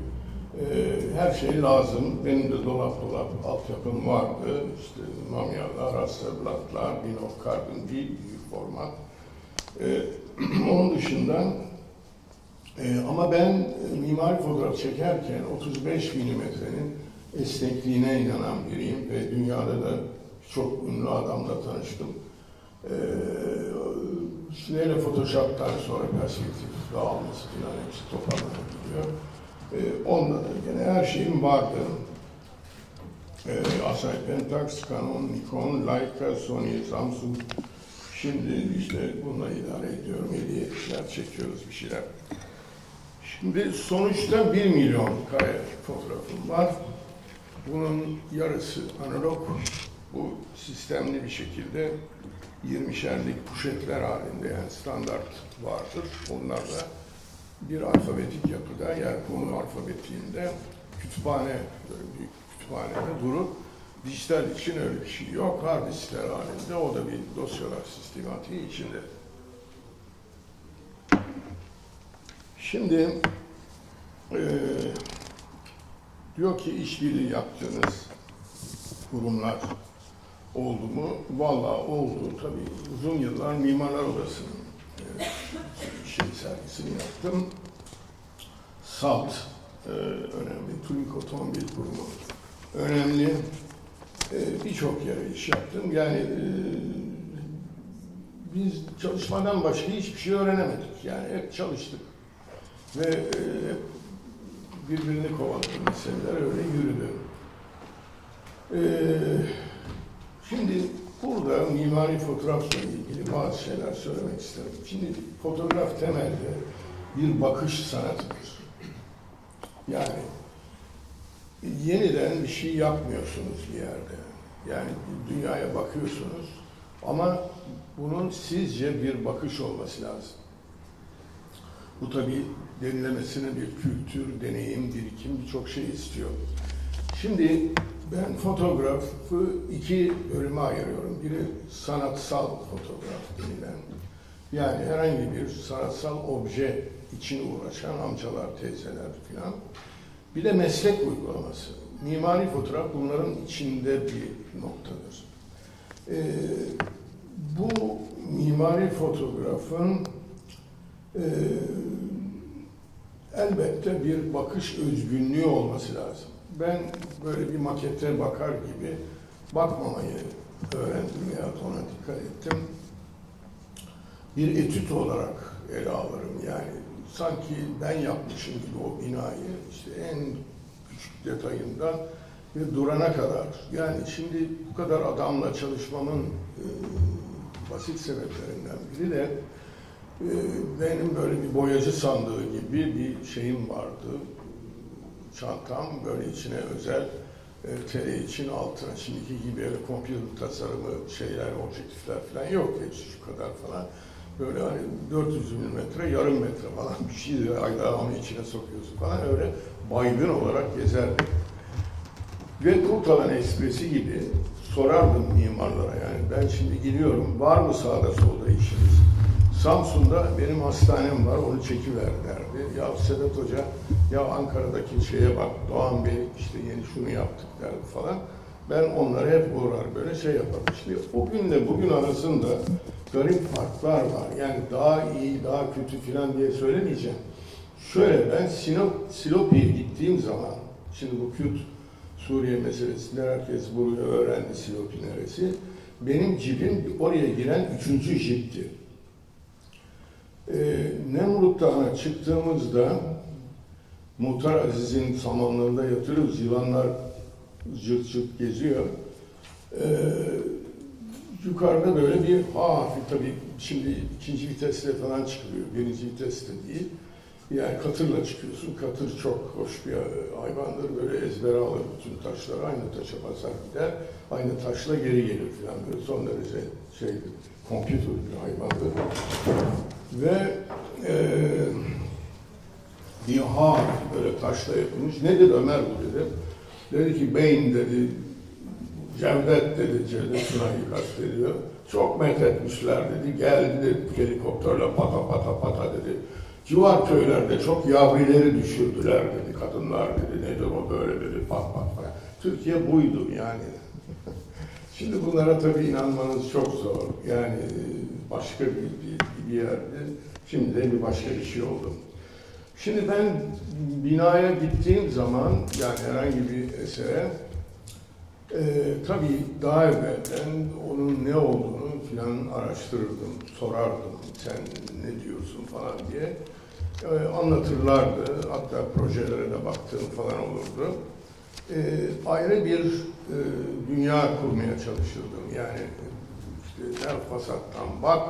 her şey lazım. Benim de dolap altyapım vardı. İşte mamyalar, rasterblatlar, Linhof karbon değil, büyük format. Onun dışında ama ben mimari fotoğraf çekerken 35 milimetrenin esnekliğine inanan biriyim ve dünyada da çok ünlü adamla tanıştım. Şöyle Photoshop'tan sonra perspektif dağılması falan hepsi toparlanabiliyor. Onda da gene her şeyim vardı. Asay Pentax, Canon, Nikon, Leica, Sony, Samsung. Şimdi işte bununla idare ediyorum. Hediye işler çekiyoruz, bir şeyler. Şimdi sonuçta 1 milyon kare fotoğrafım var. Bunun yarısı analog. Bu sistemli bir şekilde 20'şerlik puşetler halinde, yani standart vardır. Onlar da bir alfabetik yapıda, yani konu alfabetiğinde kütüphane, büyük kütüphanede durur. Dijital için öyle bir şey yok. Hard diskler halinde, o da bir dosyalar sistematiği içinde. Şimdi diyor ki işbirliği yaptığınız kurumlar oldu mu? Vallahi oldu tabii. Uzun yıllar Mimarlar Odası'nın sergisini yaptım. Salt önemli. TÜİK Otomobil Kurumu önemli. Birçok yere iş yaptım. Yani biz çalışmadan başka hiçbir şey öğrenemedik. Yani hep çalıştık. Ve hep birbirini kovaladık. Meseleler öyle yürüdü. Şimdi burada mimari fotoğrafla ilgili bazı şeyler söylemek isterim. Şimdi fotoğraf temelde bir bakış sanatıdır. Yani yeniden bir şey yapmıyorsunuz bir yerde. Yani dünyaya bakıyorsunuz ama bunun sizce bir bakış olması lazım. Bu tabii denilemesine bir kültür, deneyim, birikim, birçok şey istiyor. Şimdi ben fotoğrafı iki bölüme ayırıyorum. Biri sanatsal fotoğraf denilen, yani herhangi bir sanatsal obje için uğraşan amcalar, teyzeler filan. Bir de meslek uygulaması. Mimari fotoğraf bunların içinde bir noktadır. Bu mimari fotoğrafın elbette bir bakış özgünlüğü olması lazım. Ben böyle bir makete bakar gibi bakmamayı öğrendim ya da ona dikkat ettim. Bir etüt olarak ele alırım yani. Sanki ben yapmışım gibi o binayı, işte en küçük detayından ve durana kadar. Yani şimdi bu kadar adamla çalışmamın basit sebeplerinden biri de benim böyle bir boyacı sandığı gibi bir şeyim vardı. Çantam böyle içine özel tele için altına, şimdiki gibi öyle kompüter tasarımı şeyler, objektifler falan yok, hepsi şu kadar falan. Böyle hani 400 milimetre, yarım metre falan bir şey ayağımın içine sokuyorsun falan, öyle baygın olarak gezerdim. Ve Kurtalan Espresi gibi sorardım mimarlara, yani ben şimdi gidiyorum, var mı sağda solda işiniz? Samsun'da benim hastanem var, onu çekiver derdi. Ya Sedat Hoca, ya Ankara'daki şeye bak, Doğan Bey işte yeni şunu yaptık derdi falan. Ben onlara hep uğrar, böyle şey yaparım. Şimdi o günle bugün arasında garip farklar var. Yani daha iyi, daha kötü filan diye söylemeyeceğim. Şöyle, ben Silopi'ye gittiğim zaman, şimdi bu Kürt Suriye meselesinden herkes buraya öğrendi Silopi neresi. Benim cibim oraya giren 3. jipti. Nemrut Dağı'na çıktığımızda Muhtar Aziz'in samanlarında yatırıyoruz, yılanlar cırt cırt geziyor. yukarıda böyle bir hafif, tabii şimdi ikinci vitesle falan çıkılıyor, birinci vitesle değil. Yani katırla çıkıyorsun, katır çok hoş bir hayvandır, böyle ezbere alır bütün taşları, aynı taşa basar gider, aynı taşla geri gelir falan, böyle son derece şeydir, kompütür bir hayvandır. Ve bir hafif böyle taşla yapılmış, nedir Ömer bu dedi, dedi ki beyin dedi, Cevdet dedi, Cevdet Sunay'ı kastediyor. Çok methetmişler dedi, geldi dedi, helikopterle pata pata pata dedi. Civar köylerde çok yavrileri düşürdüler dedi, kadınlar dedi, nedir o böyle dedi, pat pat pat. Türkiye buydu yani. Şimdi bunlara tabii inanmanız çok zor. Yani başka bir yerde, şimdi de bir başka bir şey oldu. Şimdi ben binaya gittiğim zaman, yani herhangi bir esere, tabii daha evvelden onun ne olduğunu filan araştırırdım, sorardım, sen ne diyorsun falan diye anlatırlardı, hatta projelere de baktığım falan olurdu. Ayrı bir dünya kurmaya çalışırdım, yani işte her fasattan bak,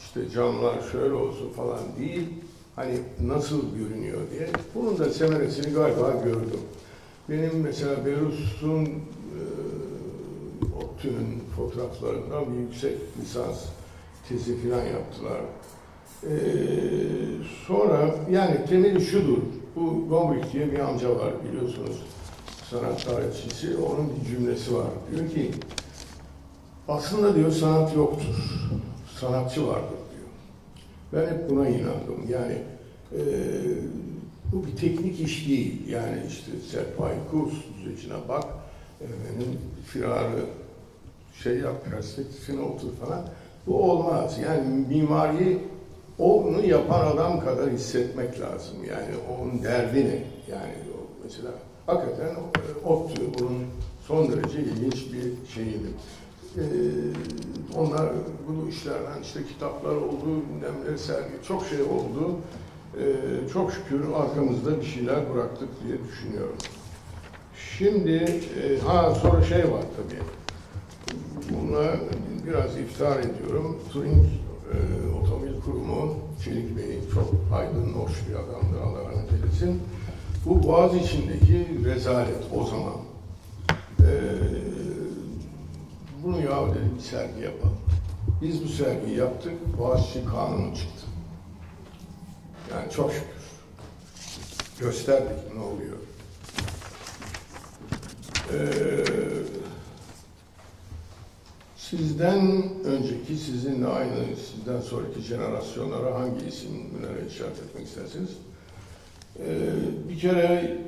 işte camlar şöyle olsun falan değil, hani nasıl görünüyor diye. Bunun da semeresini galiba gördüm. Benim mesela Berus'un Oktü'nün fotoğraflarından bir yüksek lisans tezi filan yaptılar. Sonra yani temeli şudur, bu Gombrich diye bir amca var biliyorsunuz, sanat tarihçisi, onun bir cümlesi var. Diyor ki, aslında diyor sanat yoktur, sanatçı vardır diyor. Ben hep buna inandım, yani bu bir teknik iş değil, yani işte serpay kurs düzecine bak, benim firarı şey yap, perspektifine otur falan, bu olmaz. Yani mimari onu yapan adam kadar hissetmek lazım. Yani onun derdi ne? Yani mesela hakikaten Ottu bunun son derece ilginç bir şeyiydi. Onlar bunu işlerden işte kitaplar oldu, gündemleri sergi, çok şey oldu. Çok şükür arkamızda bir şeyler bıraktık diye düşünüyorum. Şimdi, sonra şey var tabii, buna biraz iftar ediyorum. Turing Otomobil Kurumu, Çelik Bey çok aydın, hoş bir adamdır, Allah rahmet eylesin. Bu Boğaziçi'ndeki rezalet o zaman. Bunu yahu dedik, sergi yapalım. Biz bu sergiyi yaptık, Boğaziçi Kanunu çıktı. Yani çok şükür. Gösterdik ne oluyor. Sizden önceki, sizinle aynı, sizden sonraki jenerasyonlara hangi isimlere işaret etmek istersiniz? Bir kere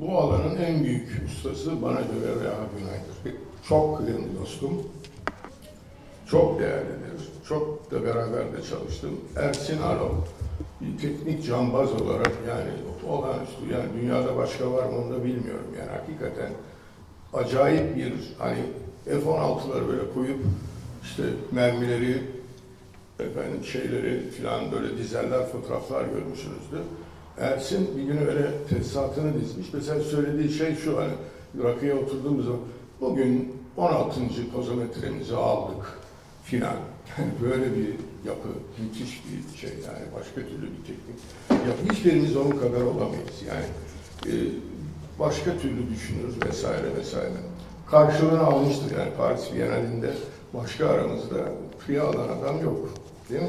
bu alanın en büyük ustası bana göre Reha Günay'dır. Çok kıymetli dostum, çok değerlidir, çok da beraber de çalıştım. Ersin Alok, bir teknik cambaz olarak yani olağanüstü, yani dünyada başka var mı onu da bilmiyorum yani hakikaten acayip bir hani F-16'ları böyle koyup işte mermileri efendim şeyleri filan böyle dizeller fotoğraflar görmüşsünüzdür. Ersin bir gün öyle tesisatını dizmiş. Mesela söylediği şey şu, hani rakıya oturduğumuz zaman bugün 16. pozometremizi aldık filan. Böyle bir yapı, müthiş bir şey yani, başka türlü bir teknik. Ya hiçbirimiz onun kadar olamayız yani. Başka türlü düşünürüz vesaire vesaire. Karşılığını almıştır yani Paris Bienalinde, başka aramızda kıya alan adam yok. Değil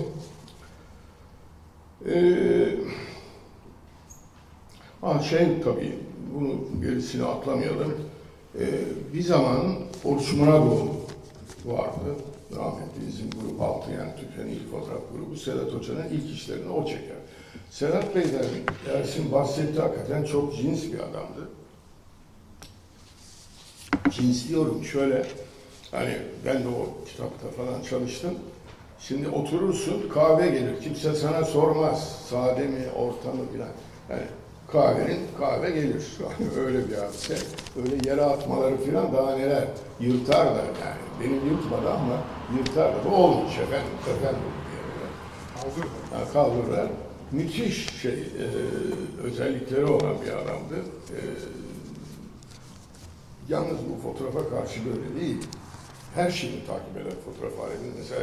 mi? Tabii, bunu gerisini atlamayalım. Bir zaman Orçmanago vardı. Rahmetli izin grubu altı, yani Türkiye'nin ilk fotoğraf grubu, Sedat Hoca'nın ilk işlerini o çeker. Sedat Bey'den Ersin bahsetti, hakikaten çok cins bir adamdı. Cins diyorum şöyle, hani ben de o kitapta falan çalıştım. Şimdi oturursun, kahve gelir, kimse sana sormaz, sade mi, orta mı filan. Yani kahve gelir, öyle bir hadise. Öyle yere atmaları filan daha neler, yırtarlar yani. Beni yırtmadı ama yırtarlar. Bu olmuş efendim diye. Kaldırırlar. Müthiş şey, özellikleri olan bir adamdı. Yalnız bu fotoğrafa karşı böyle değil. her şeyi takip eden fotoğraf alemini. Mesela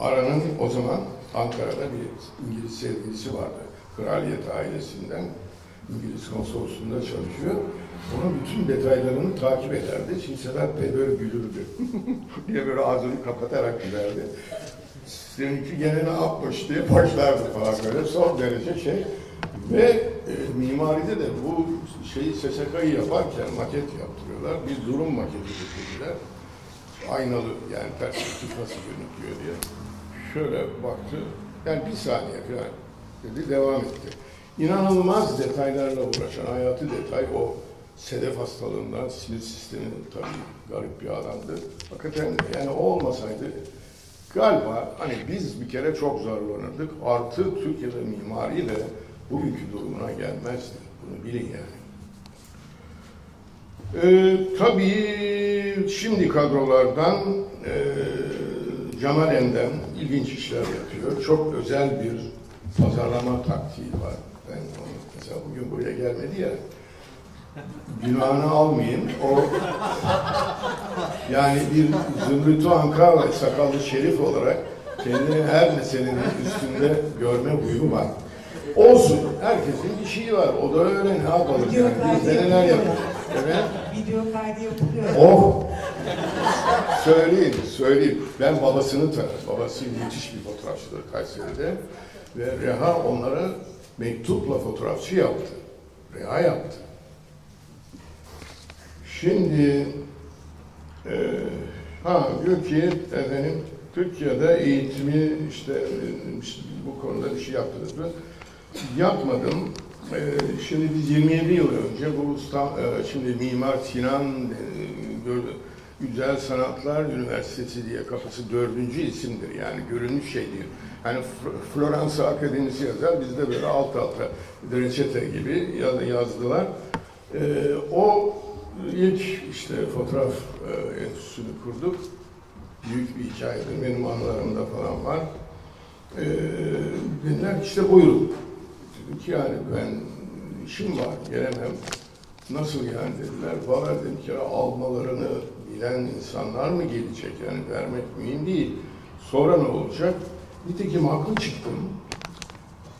Aran'ın o zaman Ankara'da bir İngiliz sevgilisi vardı. Kraliyet ailesinden İngiliz konsolosluğunda çalışıyor. Onun bütün detaylarını takip ederdi. Şimdi Sedat Bey böyle gülürdü. diye böyle ağzını kapatarak giderdi. Seninki gelene atmış diye başlardı falan böyle. Son derece şey. Ve mimaride de bu şeyi SSK'yı yaparken maket yaptırıyorlar. Bir durum maketi getirdiler. Aynalı yani perspektif nasıl görünüyor diye. Şöyle baktı. Yani bir saniye falan dedi. Devam etti. İnanılmaz detaylarla uğraşan hayatı detay o. Sedef hastalığından sinir sistemi tabii garip bir adamdı. Hakikaten yani o olmasaydı galiba hani biz bir kere çok zorlanırdık. Artı Türkiye'de mimari de bugünkü durumuna gelmezdi. Bunu bilin yani. Tabii şimdi kadrolardan Cemal Emden ilginç işler yapıyor. Çok özel bir pazarlama taktiği var. Ben mesela bugün buraya gelmedi ya. Günahını almayayım. O yani bir zümrütü Ankara ve sakallı şerif olarak kendini her meselenin üstünde görme huyu var. Olsun. Herkesin bir şeyi var. O da öyle ne yapalım. Video yani. Neler yapalım. Evet. Video kaydı yapılıyor. Oh. Söyleyeyim. Ben babasını tanırım. Babası müthiş bir fotoğrafçıdır Kayseri'de. Ve Reha onlara mektupla fotoğrafçı yaptı. Reha yaptı. Şimdi diyor ki efendim Türkiye'de eğitimi işte bu konuda bir şey yaptınız mı? Yapmadım. Şimdi biz 27 yıl önce bu şimdi Mimar Sinan Güzel Sanatlar Üniversitesi diye kafası 4. isimdir yani görünüş şey diyor. Hani Floransa Akademisi yazar bizde böyle alt alta reçete gibi yazdılar. O İlk işte fotoğraf enstitüsünü kurduk. Büyük bir hikayedir. Benim anılarımda falan var. Dediler ki işte buyurun. Dedim ki yani ben işim var, gelemem. Nasıl yani dediler. Valla dedim ki almalarını bilen insanlar mı gelecek? Yani vermek mühim değil. Sonra ne olacak? Nitekim haklı çıktım.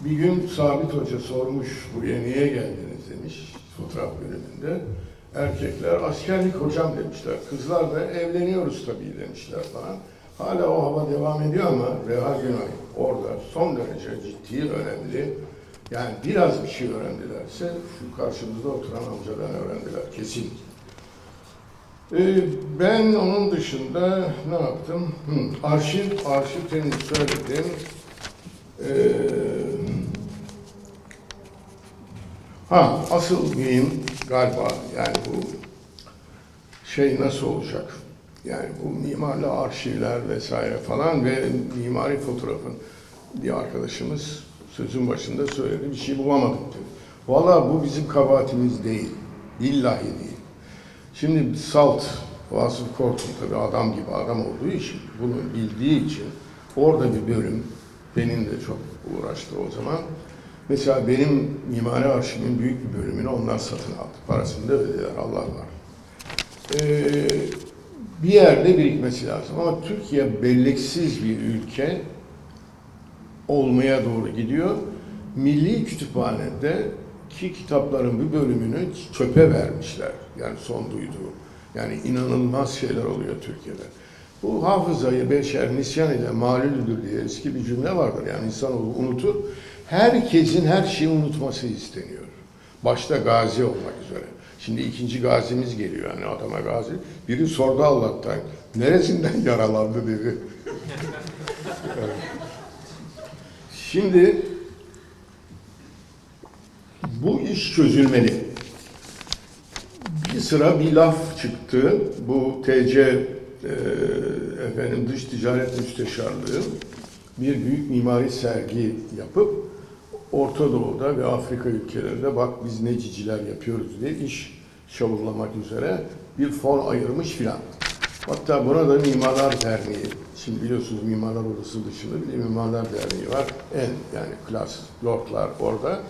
Bir gün Sabit Hoca sormuş, buraya niye geldiniz demiş fotoğraf bölümünde. Erkekler askerlik hocam demişler, kızlar da evleniyoruz tabii demişler falan. Hala o hava devam ediyor ama Reha Günay orada son derece ciddi, önemli. Yani biraz bir şey öğrendilerse şu karşımızda oturan amcadan öğrendiler kesin. Ben onun dışında ne yaptım? Arşiv temiz söyledim. Asıl mühim galiba yani bu şey nasıl olacak? Yani bu mimarlı arşivler vesaire falan ve mimari fotoğrafın bir arkadaşımız sözün başında söyledi bir şey bulamadık dedi. Valla bu bizim kabahatimiz değil. Billahi değil. Şimdi Salt, Vasıf Kortuk tabii adam gibi adam olduğu için bunu bildiği için orada bir bölüm benim de çok uğraştı o zaman. Mesela benim mimari arşivimin büyük bir bölümünü onlar satın aldı. Parasını da ödediler, Allah var. Bir yerde birikmesi lazım ama Türkiye belleksiz bir ülke olmaya doğru gidiyor. Milli Kütüphane'deki kitapların bir bölümünü çöpe vermişler. Yani son duyduğum. Yani inanılmaz şeyler oluyor Türkiye'de. Bu hafızayı beşer nisyan ile malulüdür diye eski bir cümle vardır. Yani insanoğlu unutur. Herkesin her şeyi unutması isteniyor. Başta Gazi olmak üzere. Şimdi ikinci Gazimiz geliyor. Yani adama Gazi. Biri sordu Allah'tan. Neresinden yaralandı dedi. Evet. Şimdi bu iş çözülmeli. Bir sıra bir laf çıktı. Bu TC dış ticaret müsteşarlığı bir büyük mimari sergi yapıp Orta Doğu'da ve Afrika ülkelerinde bak biz ne ciciler yapıyoruz diye iş çavurlamak üzere bir fon ayırmış filan. Hatta buna da Mimarlar Derneği, şimdi biliyorsunuz Mimarlar Odası dışında bir Mimarlar Derneği var. Yani klas lordlar orada.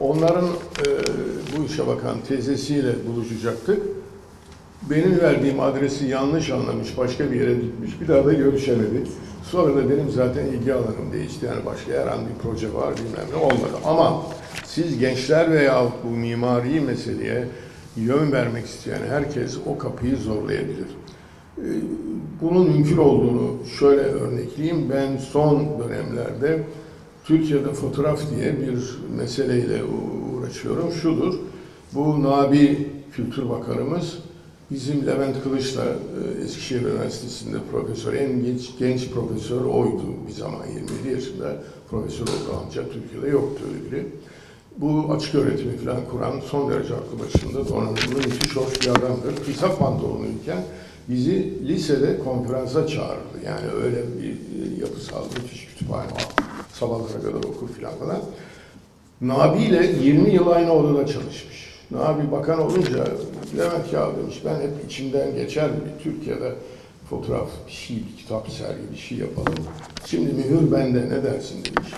Onların bu işe bakan teyzesiyle buluşacaktık. Benim verdiğim adresi yanlış anlamış, başka bir yere gitmiş. Bir daha da görüşemedik. Sonra da benim zaten ilgi alanım değişti. Yani başka herhangi bir proje var bilmem ne olmadı. Ama siz gençler veya bu mimari meseleye yön vermek isteyen herkes o kapıyı zorlayabilir. Bunun mümkün olduğunu şöyle örnekleyeyim. Ben son dönemlerde Türkiye'de fotoğraf diye bir meseleyle uğraşıyorum. Şudur, bu Nabi Kültür Bakanımız bizim Levent Kılıç'la Eskişehir Üniversitesi'nde profesör, en genç profesör oydu bir zaman, 27 yaşında profesör oldu amca, Türkiye'de yoktu öyle. Bu açık öğretimi falan kuran son derece aklı başında, donanımlı, müthiş hoş bir adamdır. Kısa pantolonuyken bizi lisede konferansa çağırdı. Yani öyle bir yapısal, müthiş kütüphane var. Sabahlara kadar okur filan falan. Nabi ile 20 yıl aynı odada çalışmış. Nabi bakan olunca Levent ya demiş, ben hep içimden geçer bir Türkiye'de fotoğraf, bir şey, bir kitap, sergi, bir şey yapalım. Şimdi mühür bende, ne dersin demiş.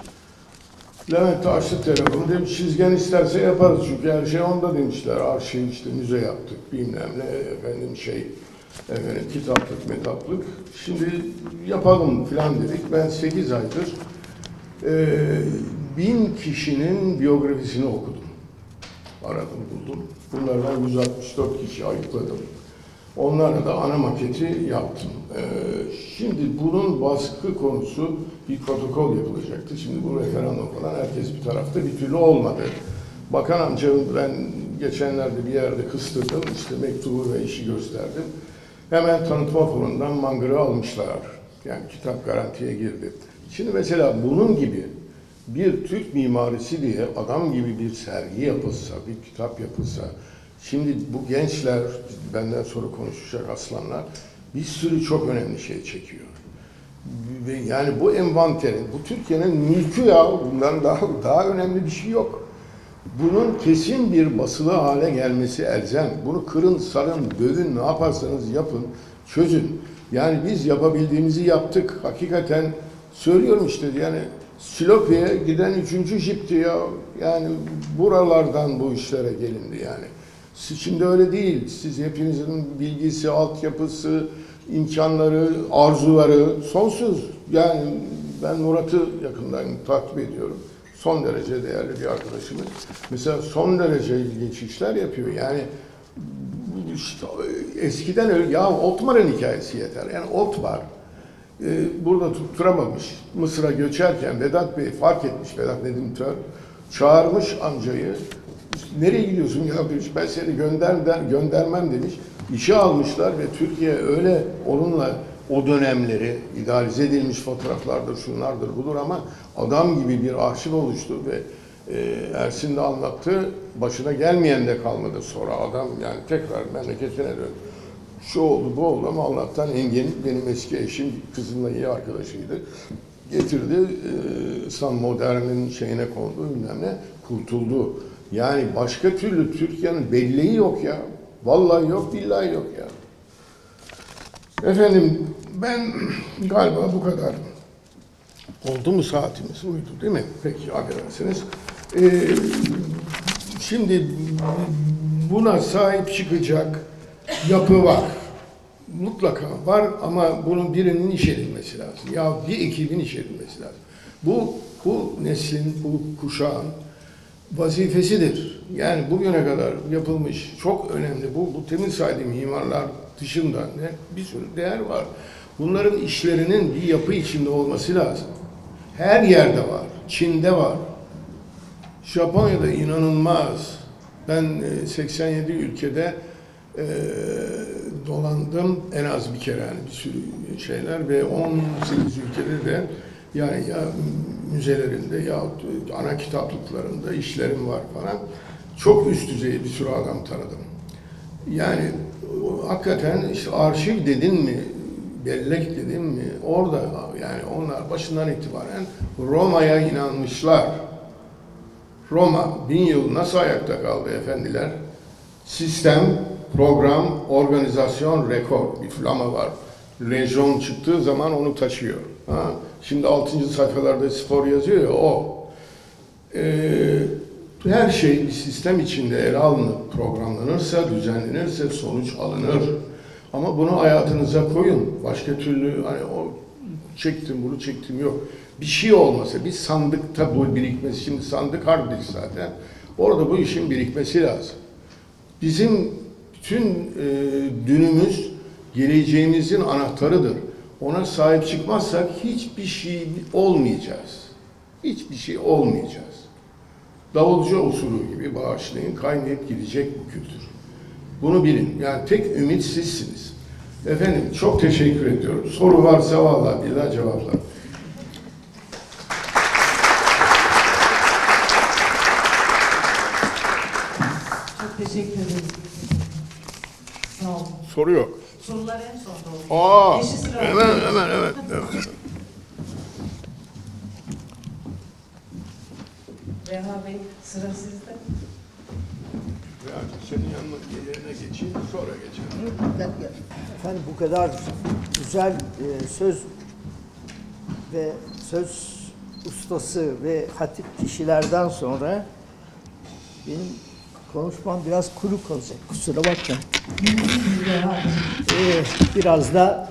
Levent de açtı telefonu, demiş çizgen isterse yaparız çünkü her şey onda demişler. Arşiv işte, müze yaptık, bilmem ne, efendim şey, efendim kitaplık, metaplık. Şimdi yapalım filan dedik. Ben 8 aydır 1000 kişinin biyografisini okudum. Aradım, buldum. Bunlardan 164 kişi ayıkladım. Onlarla da ana maketi yaptım. Şimdi bunun baskı konusu bir protokol yapılacaktı. Şimdi bu referandum falan herkes bir tarafta, bir türlü olmadı. Bakan amcamı ben geçenlerde bir yerde kıstırdım. İşte mektubu ve işi gösterdim. Hemen tanıtma fonundan mangırı almışlar. Yani kitap garantiye girdi. Şimdi mesela bunun gibi bir Türk mimarisi diye adam gibi bir sergi yapılsa, bir kitap yapılsa, şimdi bu gençler, benden sonra konuşacak aslanlar, bir sürü çok önemli şey çekiyor. Yani bu envanterin, bu Türkiye'nin mülkü ya, bundan daha önemli bir şey yok. Bunun kesin bir basılı hale gelmesi elzem. Bunu kırın, sarın, dövün, ne yaparsanız yapın, çözün. Yani biz yapabildiğimizi yaptık. Hakikaten söylüyorum işte, yani Silopi'ye giden 3. jipti ya. Yani buralardan bu işlere gelindi yani. Şimdi öyle değil. Siz hepinizin bilgisi, altyapısı, imkanları, arzuları sonsuz. Yani ben Murat'ı yakından takip ediyorum. Son derece değerli bir arkadaşımız. Mesela son derece ilginç işler yapıyor. Yani işte eskiden öyle, ya Otmar'ın hikayesi yeter. Yani Otmar burada tutturamamış. Mısır'a göçerken Vedat Bey fark etmiş, Vedat Nedim Tör çağırmış amcayı. Nereye gidiyorsun ya demiş, ben seni göndermem demiş. İşe almışlar ve Türkiye öyle onunla o dönemleri idealize edilmiş fotoğraflardır, şunlardır, budur ama adam gibi bir arşiv oluştu ve Ersin de anlattı, başına gelmeyen de kalmadı sonra adam yani tekrar memleketine döndü. Şu oldu, bu oldu ama Allah'tan Engin, benim eski eşim, kızımla iyi arkadaşıydı. Getirdi, İslam Modern'in şeyine kondu, bilmem ne, kurtuldu. Yani başka türlü Türkiye'nin belleği yok ya. Vallahi yok, billahi yok ya. Efendim, ben galiba bu kadar. Oldu mu saatimiz? Uydu değil mi? Peki, affedersiniz. Şimdi buna sahip çıkacak yapı var. Mutlaka var ama bunun birinin iş edilmesi lazım. Ya bir ekibin iş edilmesi lazım. Bu neslin, bu kuşağın vazifesidir. Yani bugüne kadar yapılmış çok önemli bu temin saydığım mimarlar dışında bir sürü değer var. Bunların işlerinin bir yapı içinde olması lazım. Her yerde var. Çin'de var. Japonya'da inanılmaz. Ben 87 ülkede dolandım en az bir kere yani bir sürü şeyler ve 18 ülkede de yani ya müzelerinde ya ana kitaplıklarında işlerim var falan. Çok üst düzey bir sürü adam tanıdım. Yani hakikaten işte arşiv dedin mi, bellek dedin mi orada yani onlar başından itibaren Roma'ya inanmışlar. Roma 1000 yıl nasıl ayakta kaldı efendiler? Sistem, program, organizasyon, rekor. Bir flama var. Rejyon çıktığı zaman onu taşıyor. Ha? Şimdi 6. sayfalarda spor yazıyor ya o. Her şey bir sistem içinde ele alınıp programlanırsa, düzenlenirse sonuç alınır. Ama bunu hayatınıza koyun. Başka türlü hani o çektim bunu çektim yok. Bir şey olmasa, bir sandıkta bu birikmesi, şimdi sandık harbi zaten. Orada bu işin birikmesi lazım. Bizim bütün dünümüz geleceğimizin anahtarıdır. Ona sahip çıkmazsak hiçbir şey olmayacağız. Hiçbir şey olmayacağız. Davulcu usulü gibi bağışlayın, kaynayıp gidecek bu kültür. Bunu bilin. Yani tek ümit sizsiniz. Efendim çok teşekkür ediyorum. Soru varsa vallahi billahi cevaplar. Çok teşekkür ederim. Sağ olun. Soru yok. Sorular en sonda oldu. Hemen. Reha Bey, sıra sizde. Yani senin yerine geçeyim, sonra geçelim. Efendim bu kadar güzel söz ve söz ustası ve hatip kişilerden sonra benim konuşmam biraz kuru kalacak. Kusura bakmayın. Biraz da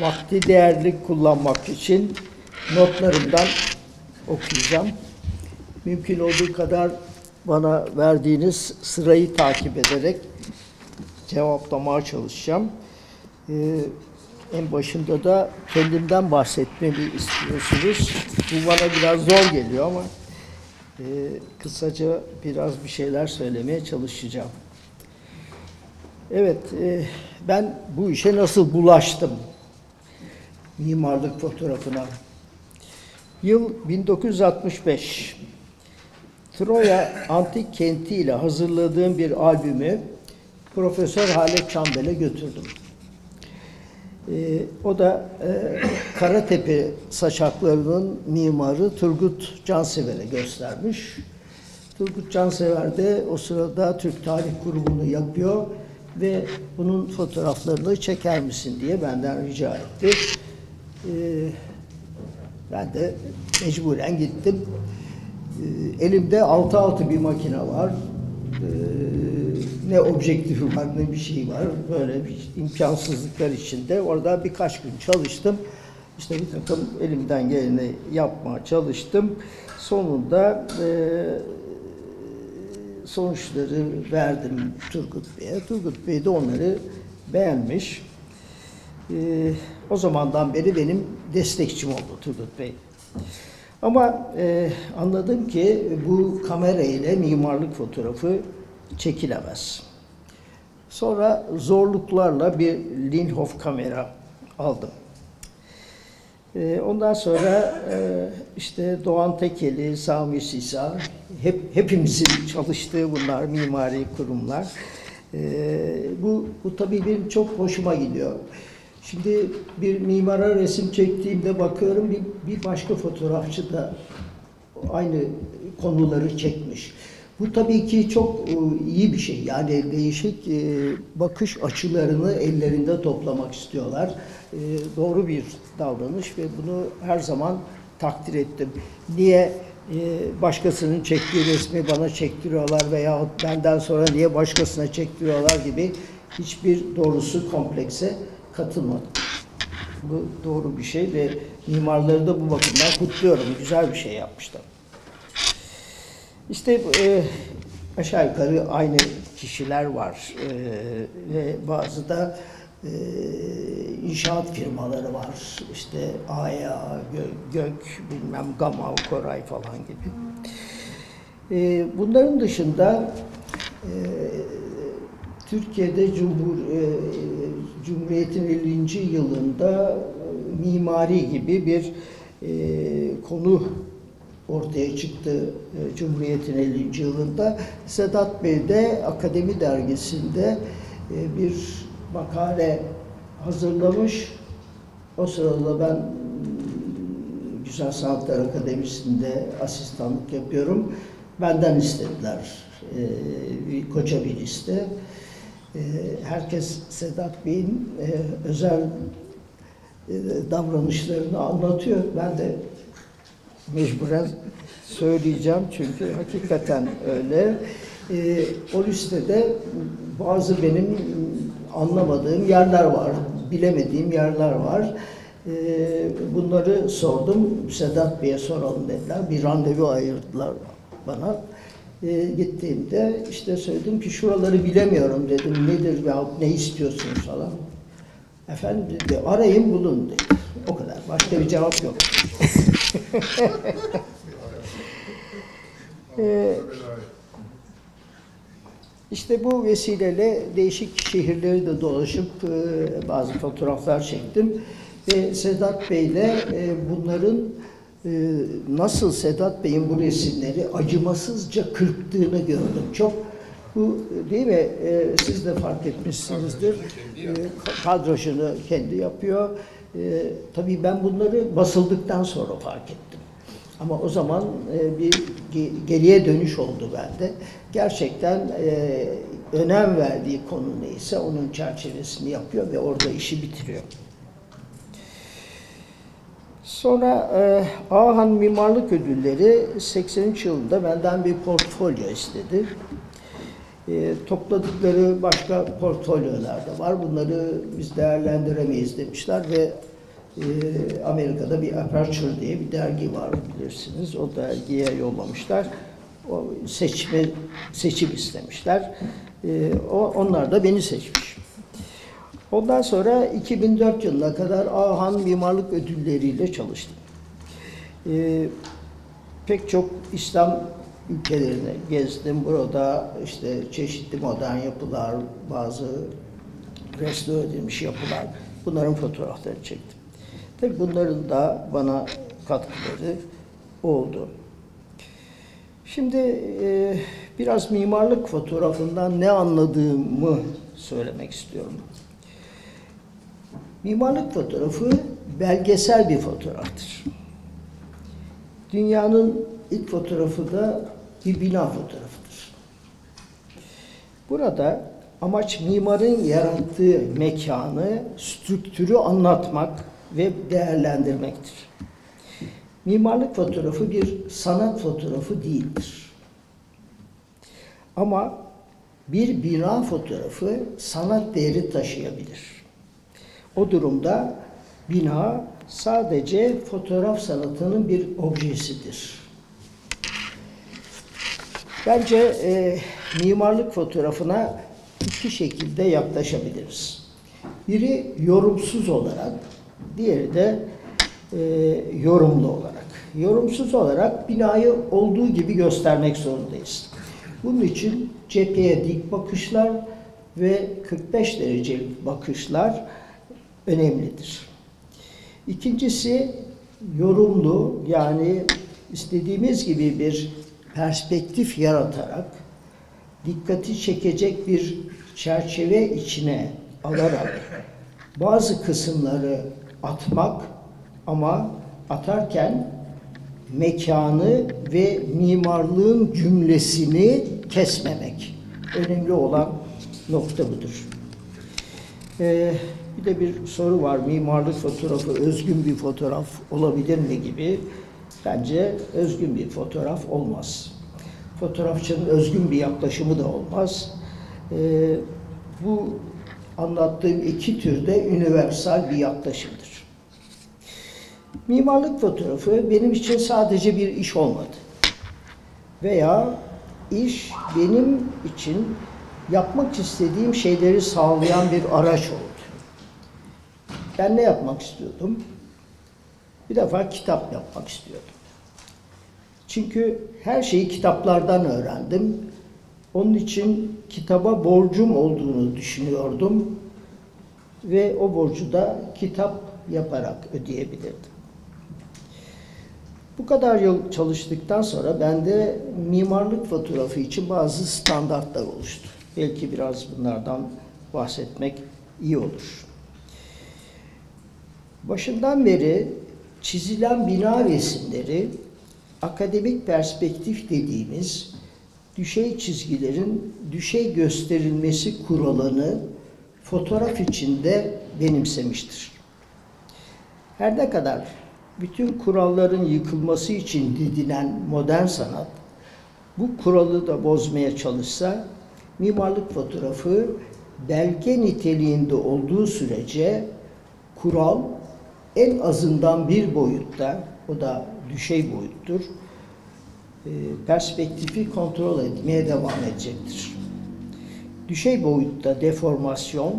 vakti değerli kullanmak için notlarımdan okuyacağım. Mümkün olduğu kadar bana verdiğiniz sırayı takip ederek cevaplamaya çalışacağım. En başında da kendimden bahsetmemi istiyorsunuz. Bu bana biraz zor geliyor ama kısaca biraz bir şeyler söylemeye çalışacağım. Evet, ben bu işe nasıl bulaştım? Mimarlık fotoğrafına. Yıl 1965. Troya Antik Kenti ile hazırladığım bir albümü Profesör Halet Çambel'e götürdüm. O da Karatepe saçaklarının mimarı Turgut Cansever'e göstermiş. Turgut Cansever de o sırada Türk Tarih Kurumu'nu yapıyor ve bunun fotoğraflarını çeker misin diye benden rica etti. Ben de mecburen gittim. Elimde 6x6 bir makine var. Ne objektifi var, ne bir şey var. Böyle bir imkansızlıklar içinde. Orada birkaç gün çalıştım. İşte bir takım elimden geleni yapmaya çalıştım. Sonunda sonuçları verdim Turgut Bey'e. Turgut Bey de onları beğenmiş. O zamandan beri benim destekçim oldu Turgut Bey. Ama anladım ki bu kamera ile mimarlık fotoğrafı çekilemez. Sonra zorluklarla bir Linhof kamera aldım. Ondan sonra işte Doğan Tekeli, Sami Sisa, hepimizin çalıştığı bunlar mimari kurumlar. Bu tabii benim çok hoşuma gidiyor. Şimdi bir mimara resim çektiğimde bakıyorum bir başka fotoğrafçı da aynı konuları çekmiş. Bu tabii ki çok iyi bir şey. Yani değişik bakış açılarını ellerinde toplamak istiyorlar. Doğru bir davranış ve bunu her zaman takdir ettim. Niye başkasının çektiği resmi bana çektiriyorlar veyahut benden sonra niye başkasına çektiriyorlar gibi hiçbir doğrusu komplekse katılmadım. Bu doğru bir şey ve mimarları da bu bakımdan kutluyorum. Güzel bir şey yapmışlar. İşte aşağı yukarı aynı kişiler var ve bazı da inşaat firmaları var. İşte Aya, Gök, bilmem Gama, Koray falan gibi. Bunların dışında Türkiye'de Cumhuriyet'in 50. yılında mimari gibi bir konu ortaya çıktı Cumhuriyet'in 50. yılında. Sedat Bey de Akademi Dergisi'nde bir makale hazırlamış. O sırada ben Güzel Sanatlar Akademisi'nde asistanlık yapıyorum. Benden istediler koca bir liste. Herkes Sedat Bey'in özel davranışlarını anlatıyor. Ben de mecburen söyleyeceğim çünkü hakikaten öyle. O listede bazı benim anlamadığım yerler var, bilemediğim yerler var. Bunları sordum, Sedat Bey'e soralım dediler, bir randevu ayırdılar bana. Gittiğimde işte söyledim ki şuraları bilemiyorum dedim, nedir veyahut ne istiyorsunuz falan. Efendim dedi, arayın bulun dedi. O kadar, başka bir cevap yok. İşte bu vesileyle değişik şehirleri de dolaşıp bazı fotoğraflar çektim. Ve Sedat Bey'le bunların nasıl Sedat Bey'in bu resimleri acımasızca kırptığını gördüm. Çok bu değil mi? Siz de fark etmişsinizdir. Kadrajını kendi yapıyor. Tabii ben bunları basıldıktan sonra fark ettim. Ama o zaman bir geriye dönüş oldu bende. Gerçekten önem verdiği konu neyse onun çerçevesini yapıyor ve orada işi bitiriyor. Sonra Ahan Mimarlık Ödülleri 83 yılında benden bir portfolyo istedi. Topladıkları başka portfolyolar da var. Bunları biz değerlendiremeyiz demişler ve Amerika'da bir Aperture diye bir dergi var bilirsiniz. O dergiye yollamışlar. O seçim istemişler. Onlar da beni seçmiş. Ondan sonra 2004 yılına kadar Ahan Mimarlık Ödülleri ile çalıştım. Pek çok İslam ülkelerini gezdim. Burada işte çeşitli modern yapılar, bazı restore edilmiş yapılar, bunların fotoğraflarını çektim. Tabii bunların da bana katkıları oldu. Şimdi biraz mimarlık fotoğrafından ne anladığımı söylemek istiyorum. Mimarlık fotoğrafı belgesel bir fotoğraftır. Dünyanın ilk fotoğrafı da bir bina fotoğrafıdır. Burada amaç mimarın yarattığı mekanı, strüktürü anlatmak ve değerlendirmektir. Mimarlık fotoğrafı bir sanat fotoğrafı değildir. Ama bir bina fotoğrafı sanat değeri taşıyabilir. O durumda bina sadece fotoğraf sanatının bir objesidir. Bence mimarlık fotoğrafına iki şekilde yaklaşabiliriz. Biri yorumsuz olarak, diğeri de yorumlu olarak. Yorumsuz olarak binayı olduğu gibi göstermek zorundayız. Bunun için cepheye dik bakışlar ve 45 derecelik bakışlar önemlidir. İkincisi yorumlu, yani istediğimiz gibi bir perspektif yaratarak dikkati çekecek bir çerçeve içine alarak bazı kısımları atmak ama atarken mekanı ve mimarlığın cümlesini kesmemek. Önemli olan nokta budur. Bir de bir soru var, mimarlık fotoğrafı özgün bir fotoğraf olabilir mi gibi. Bence özgün bir fotoğraf olmaz. Fotoğrafçının özgün bir yaklaşımı da olmaz. Bu anlattığım iki türde universal bir yaklaşımdır. Mimarlık fotoğrafı benim için sadece bir iş olmadı. Veya iş benim için yapmak istediğim şeyleri sağlayan bir araç oldu. Ben ne yapmak istiyordum? Bir defa kitap yapmak istiyordum. Çünkü her şeyi kitaplardan öğrendim. Onun için kitaba borcum olduğunu düşünüyordum. Ve o borcu da kitap yaparak ödeyebilirdim. Bu kadar yıl çalıştıktan sonra bende mimarlık fotoğrafı için bazı standartlar oluştu. Belki biraz bunlardan bahsetmek iyi olur. Başından beri çizilen bina resimleri, akademik perspektif dediğimiz düşey çizgilerin düşey gösterilmesi kuralını fotoğraf içinde benimsemiştir. Her ne kadar bütün kuralların yıkılması için didinen modern sanat, bu kuralı da bozmaya çalışsa, mimarlık fotoğrafı belge niteliğinde olduğu sürece kural en azından bir boyutta, o da düşey boyuttur, perspektifi kontrol etmeye devam edecektir. Düşey boyutta deformasyon,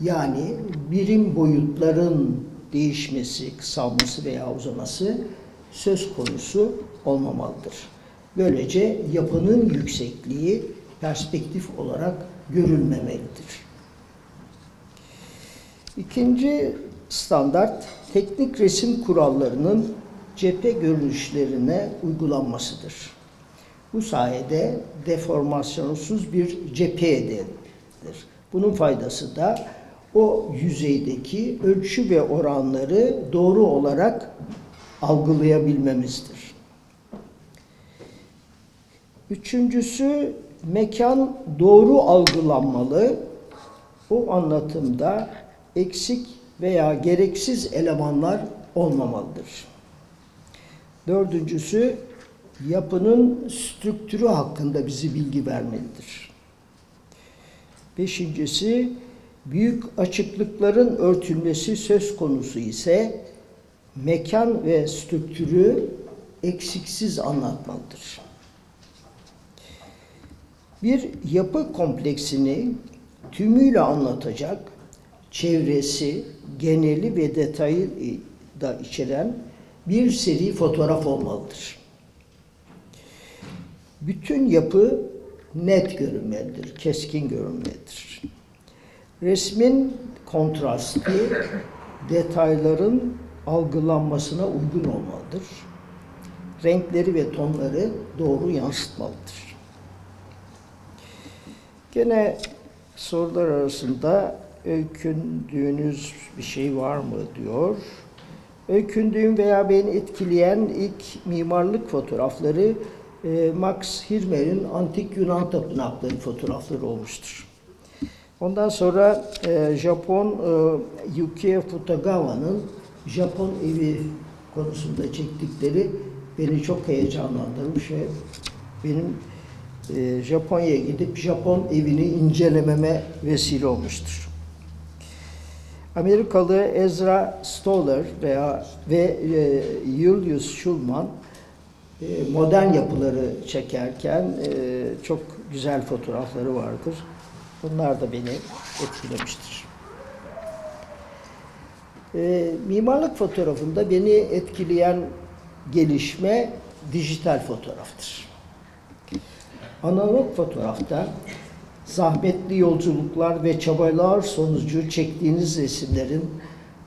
yani birim boyutların değişmesi, kısalması veya uzaması söz konusu olmamalıdır. Böylece yapının yüksekliği perspektif olarak görülmemelidir. İkinci standart, teknik resim kurallarının cephe görünüşlerine uygulanmasıdır. Bu sayede deformasyonsuz bir cephe elde edilir. Bunun faydası da o yüzeydeki ölçü ve oranları doğru olarak algılayabilmemizdir. Üçüncüsü, mekan doğru algılanmalı. O anlatımda eksik veya gereksiz elemanlar olmamalıdır. Dördüncüsü, yapının strüktürü hakkında bize bilgi vermelidir. Beşincisi, büyük açıklıkların örtülmesi söz konusu ise mekan ve strüktürü eksiksiz anlatmalıdır. Bir yapı kompleksini tümüyle anlatacak, çevresi, geneli ve detayı da içeren bir seri fotoğraf olmalıdır. Bütün yapı net görünmelidir, keskin görünmelidir. Resmin kontrastı detayların algılanmasına uygun olmalıdır. Renkleri ve tonları doğru yansıtmalıdır. Gene sorular arasında öykündüğünüz bir şey var mı diyor. Öykündüğüm veya beni etkileyen ilk mimarlık fotoğrafları Max Hirmer'in Antik Yunan Tapınakları fotoğrafları olmuştur. Ondan sonra Japon Yukie Futagawa'nın Japon evi konusunda çektikleri beni çok heyecanlandırmış ve benim Japonya'ya gidip Japon evini incelememe vesile olmuştur. Amerikalı Ezra Stoller ve Julius Schulman modern yapıları çekerken çok güzel fotoğrafları vardır. Bunlar da beni etkilemiştir. Mimarlık fotoğrafında beni etkileyen gelişme dijital fotoğraftır. Analog fotoğrafta zahmetli yolculuklar ve çabalar sonucu çektiğiniz resimlerin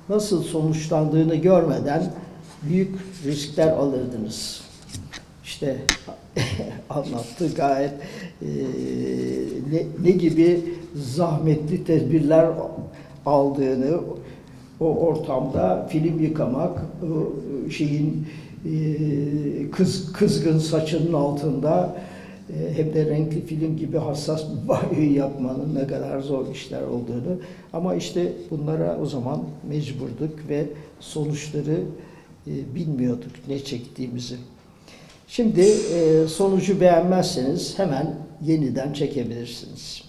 nasıl sonuçlandığını görmeden büyük riskler alırdınız. İşte anlattı gayet ne gibi zahmetli tedbirler aldığını, o ortamda film yıkamak, şeyin kızgın saçının altında hem de renkli film gibi hassas bir banyoyu yapmanın ne kadar zor işler olduğunu, ama işte bunlara o zaman mecburduk ve sonuçları bilmiyorduk, ne çektiğimizi. Şimdi sonucu beğenmezseniz hemen yeniden çekebilirsiniz.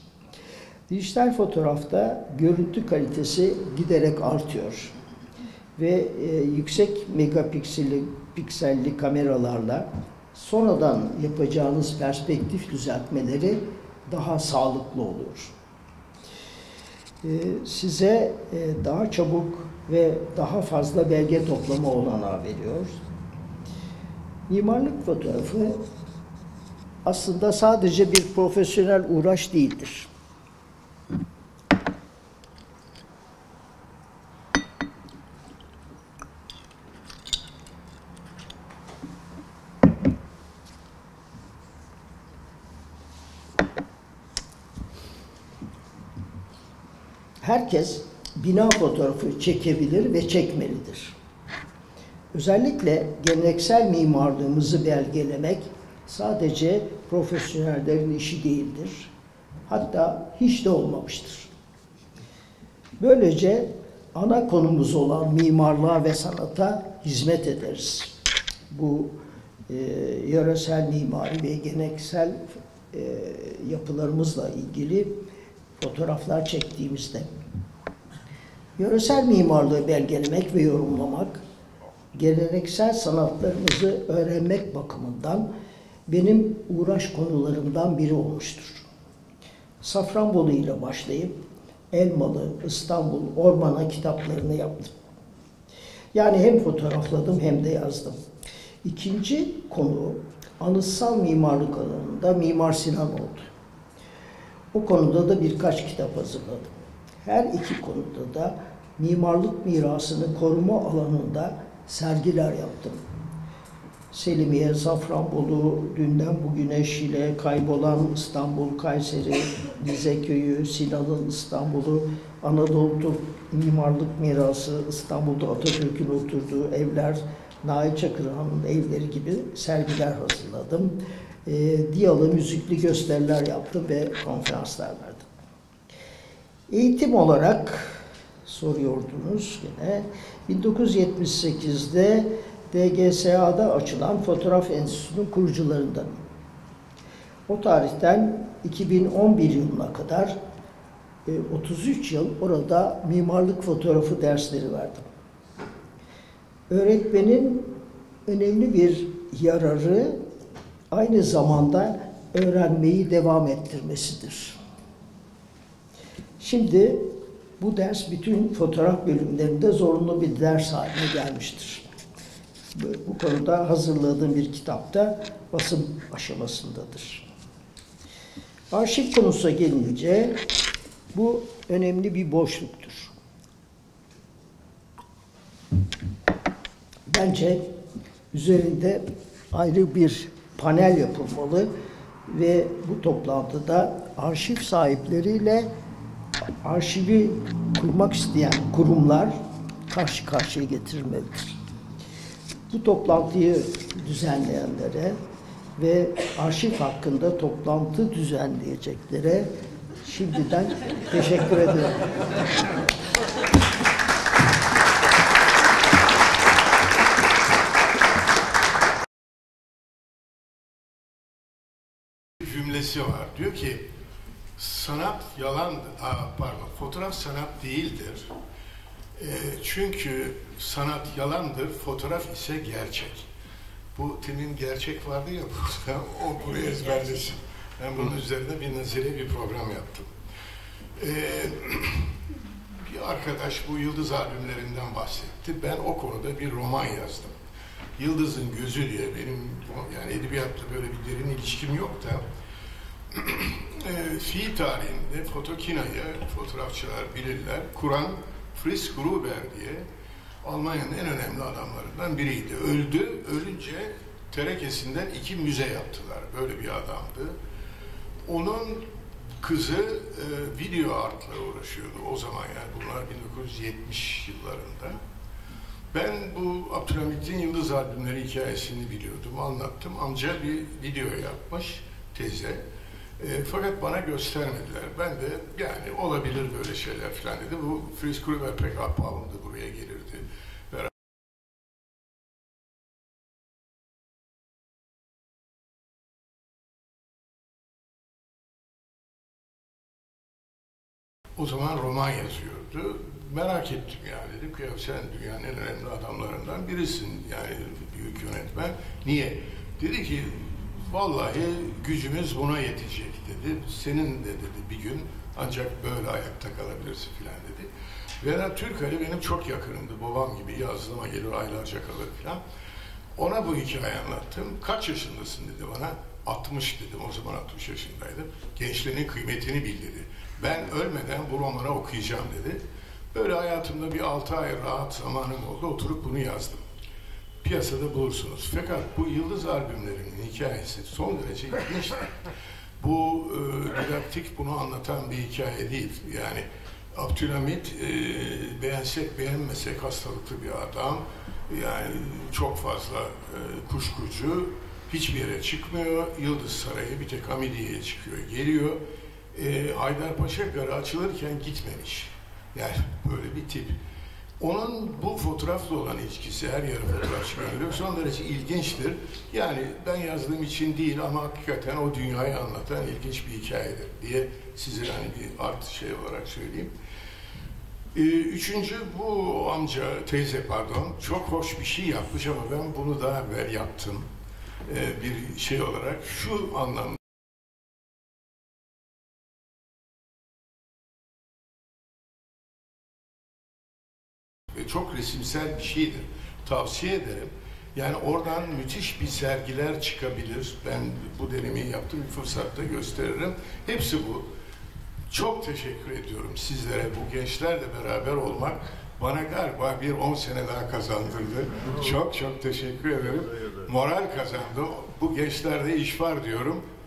Dijital fotoğrafta görüntü kalitesi giderek artıyor ve yüksek megapikselli kameralarla sonradan yapacağınız perspektif düzeltmeleri daha sağlıklı oluyor. Size daha çabuk ve daha fazla belge toplama olanağı veriyor. Mimarlık fotoğrafı aslında sadece bir profesyonel uğraş değildir. Herkes bina fotoğrafı çekebilir ve çekmelidir. Özellikle geleneksel mimarlığımızı belgelemek sadece profesyonellerin işi değildir. Hatta hiç de olmamıştır. Böylece ana konumuz olan mimarlığa ve sanata hizmet ederiz. Bu yöresel mimari ve geleneksel yapılarımızla ilgili fotoğraflar çektiğimizde. Yöresel mimarlığı belgelemek ve yorumlamak, geleneksel sanatlarımızı öğrenmek bakımından benim uğraş konularımdan biri olmuştur. Safranbolu ile başlayıp Elmalı, İstanbul, Orman'a kitaplarını yaptım. Yani hem fotoğrafladım hem de yazdım. İkinci konu anıtsal mimarlık alanında Mimar Sinan oldu. O konuda da birkaç kitap hazırladım. Her iki konuda da mimarlık mirasını koruma alanında sergiler yaptım. Selimiye, Safranbolu, Dünden Bugüne Şile, Kaybolan İstanbul, Kayseri, Dizeköy'ü, Sinan'ın İstanbul'u, Anadolu mimarlık mirası, İstanbul'da Atatürk'ün oturduğu evler, Nail Çakırhan'ın evleri gibi sergiler hazırladım. Diyalı, müzikli gösteriler yaptım ve konferanslar verdim. Eğitim olarak soruyordunuz yine. 1978'de DGSA'da açılan Fotoğraf Enstitüsü'nün kurucularındanım. O tarihten 2011 yılına kadar 33 yıl orada mimarlık fotoğrafı dersleri verdim. Öğretmenin önemli bir yararı aynı zamanda öğrenmeyi devam ettirmesidir. Şimdi bu ders bütün fotoğraf bölümlerinde zorunlu bir ders haline gelmiştir. Bu konuda hazırladığım bir kitapta basım aşamasındadır. Arşiv konusuna gelince bu önemli bir boşluktur. Bence üzerinde ayrı bir panel yapılmalı ve bu toplantıda arşiv sahipleriyle arşivi kurmak isteyen kurumlar karşı karşıya getirilmelidir. Bu toplantıyı düzenleyenlere ve arşiv hakkında toplantı düzenleyeceklere şimdiden teşekkür ederim. Cümlesi var. Diyor ki sanat yalandır. Pardon, fotoğraf sanat değildir. Çünkü sanat yalandır, fotoğraf ise gerçek. Bu temin gerçek vardı ya burada, o buraya ezberlesin. Ben bunun üzerine bir nazire bir program yaptım. Bir arkadaş bu Yıldız albümlerinden bahsetti. Ben o konuda bir roman yazdım. Yıldız'ın Gözü diye benim, yani edebiyatla böyle bir derin ilişkim yok da fiil tarihinde Fotokina'yı fotoğrafçılar bilirler. Kur'an Fritz Gruber diye Almanya'nın en önemli adamlarından biriydi. Öldü, ölünce terekesinden iki müze yaptılar. Böyle bir adamdı. Onun kızı video artla uğraşıyordu o zaman, yani bunlar 1970 yıllarında. Ben bu Abdülhamit'in Yıldız albümleri hikayesini biliyordum, anlattım. Amca bir video yapmış, teyze. Fakat bana göstermediler. Ben de yani olabilir böyle şeyler falan dedi. Bu Fritz Gruber pek ahbabımdı, buraya gelirdi. O zaman roman yazıyordu. Merak ettim yani. Dedim ki ya sen dünyanın en önemli adamlarından birisin. Yani büyük yönetmen. Niye? Dedi ki vallahi gücümüz buna yetecek dedi. Senin de dedi bir gün ancak böyle ayakta kalabilirsin filan dedi. Vedat Türkali benim çok yakınımdı. Babam gibi yazlıma gelir, aylarca kalır filan. Ona bu hikayeyi anlattım. Kaç yaşındasın dedi bana. 60 dedim. O zaman 60 yaşındaydım. Gençliğinin kıymetini bil dedi. Ben ölmeden bu romanı okuyacağım dedi. Böyle hayatımda bir 6 ay rahat zamanım oldu. Oturup bunu yazdım. Piyasada bulursunuz. Fakat bu Yıldız albümlerinin hikayesi son derece ilginçti. Bu didaktik, bunu anlatan bir hikaye değil. Yani Abdülhamit beğensek beğenmesek hastalıklı bir adam. Yani çok fazla kuşkucu. Hiçbir yere çıkmıyor. Yıldız Sarayı bir tek Hamidiye'ye çıkıyor. Geliyor. Haydarpaşa Garı açılırken gitmemiş. Yani böyle bir tip. Onun bu fotoğrafla olan ilişkisi, her yere fotoğraf çıkarılıyor, son derece ilginçtir. Yani ben yazdığım için değil ama hakikaten o dünyayı anlatan ilginç bir hikayedir diye size yani bir artı şey olarak söyleyeyim. Üçüncü, bu teyze çok hoş bir şey yapmış ama ben bunu daha evvel yaptım bir şey olarak şu anlamda. Çok resimsel bir şeydir. Tavsiye ederim. Yani oradan müthiş bir sergiler çıkabilir. Ben bu denemeyi yaptım. Bir fırsatta gösteririm. Hepsi bu. Çok teşekkür ediyorum sizlere. Bu gençlerle beraber olmak bana galiba bir 10 sene daha kazandırdı. Çok çok teşekkür ederim. Moral kazandı. Bu gençlerde iş var diyorum.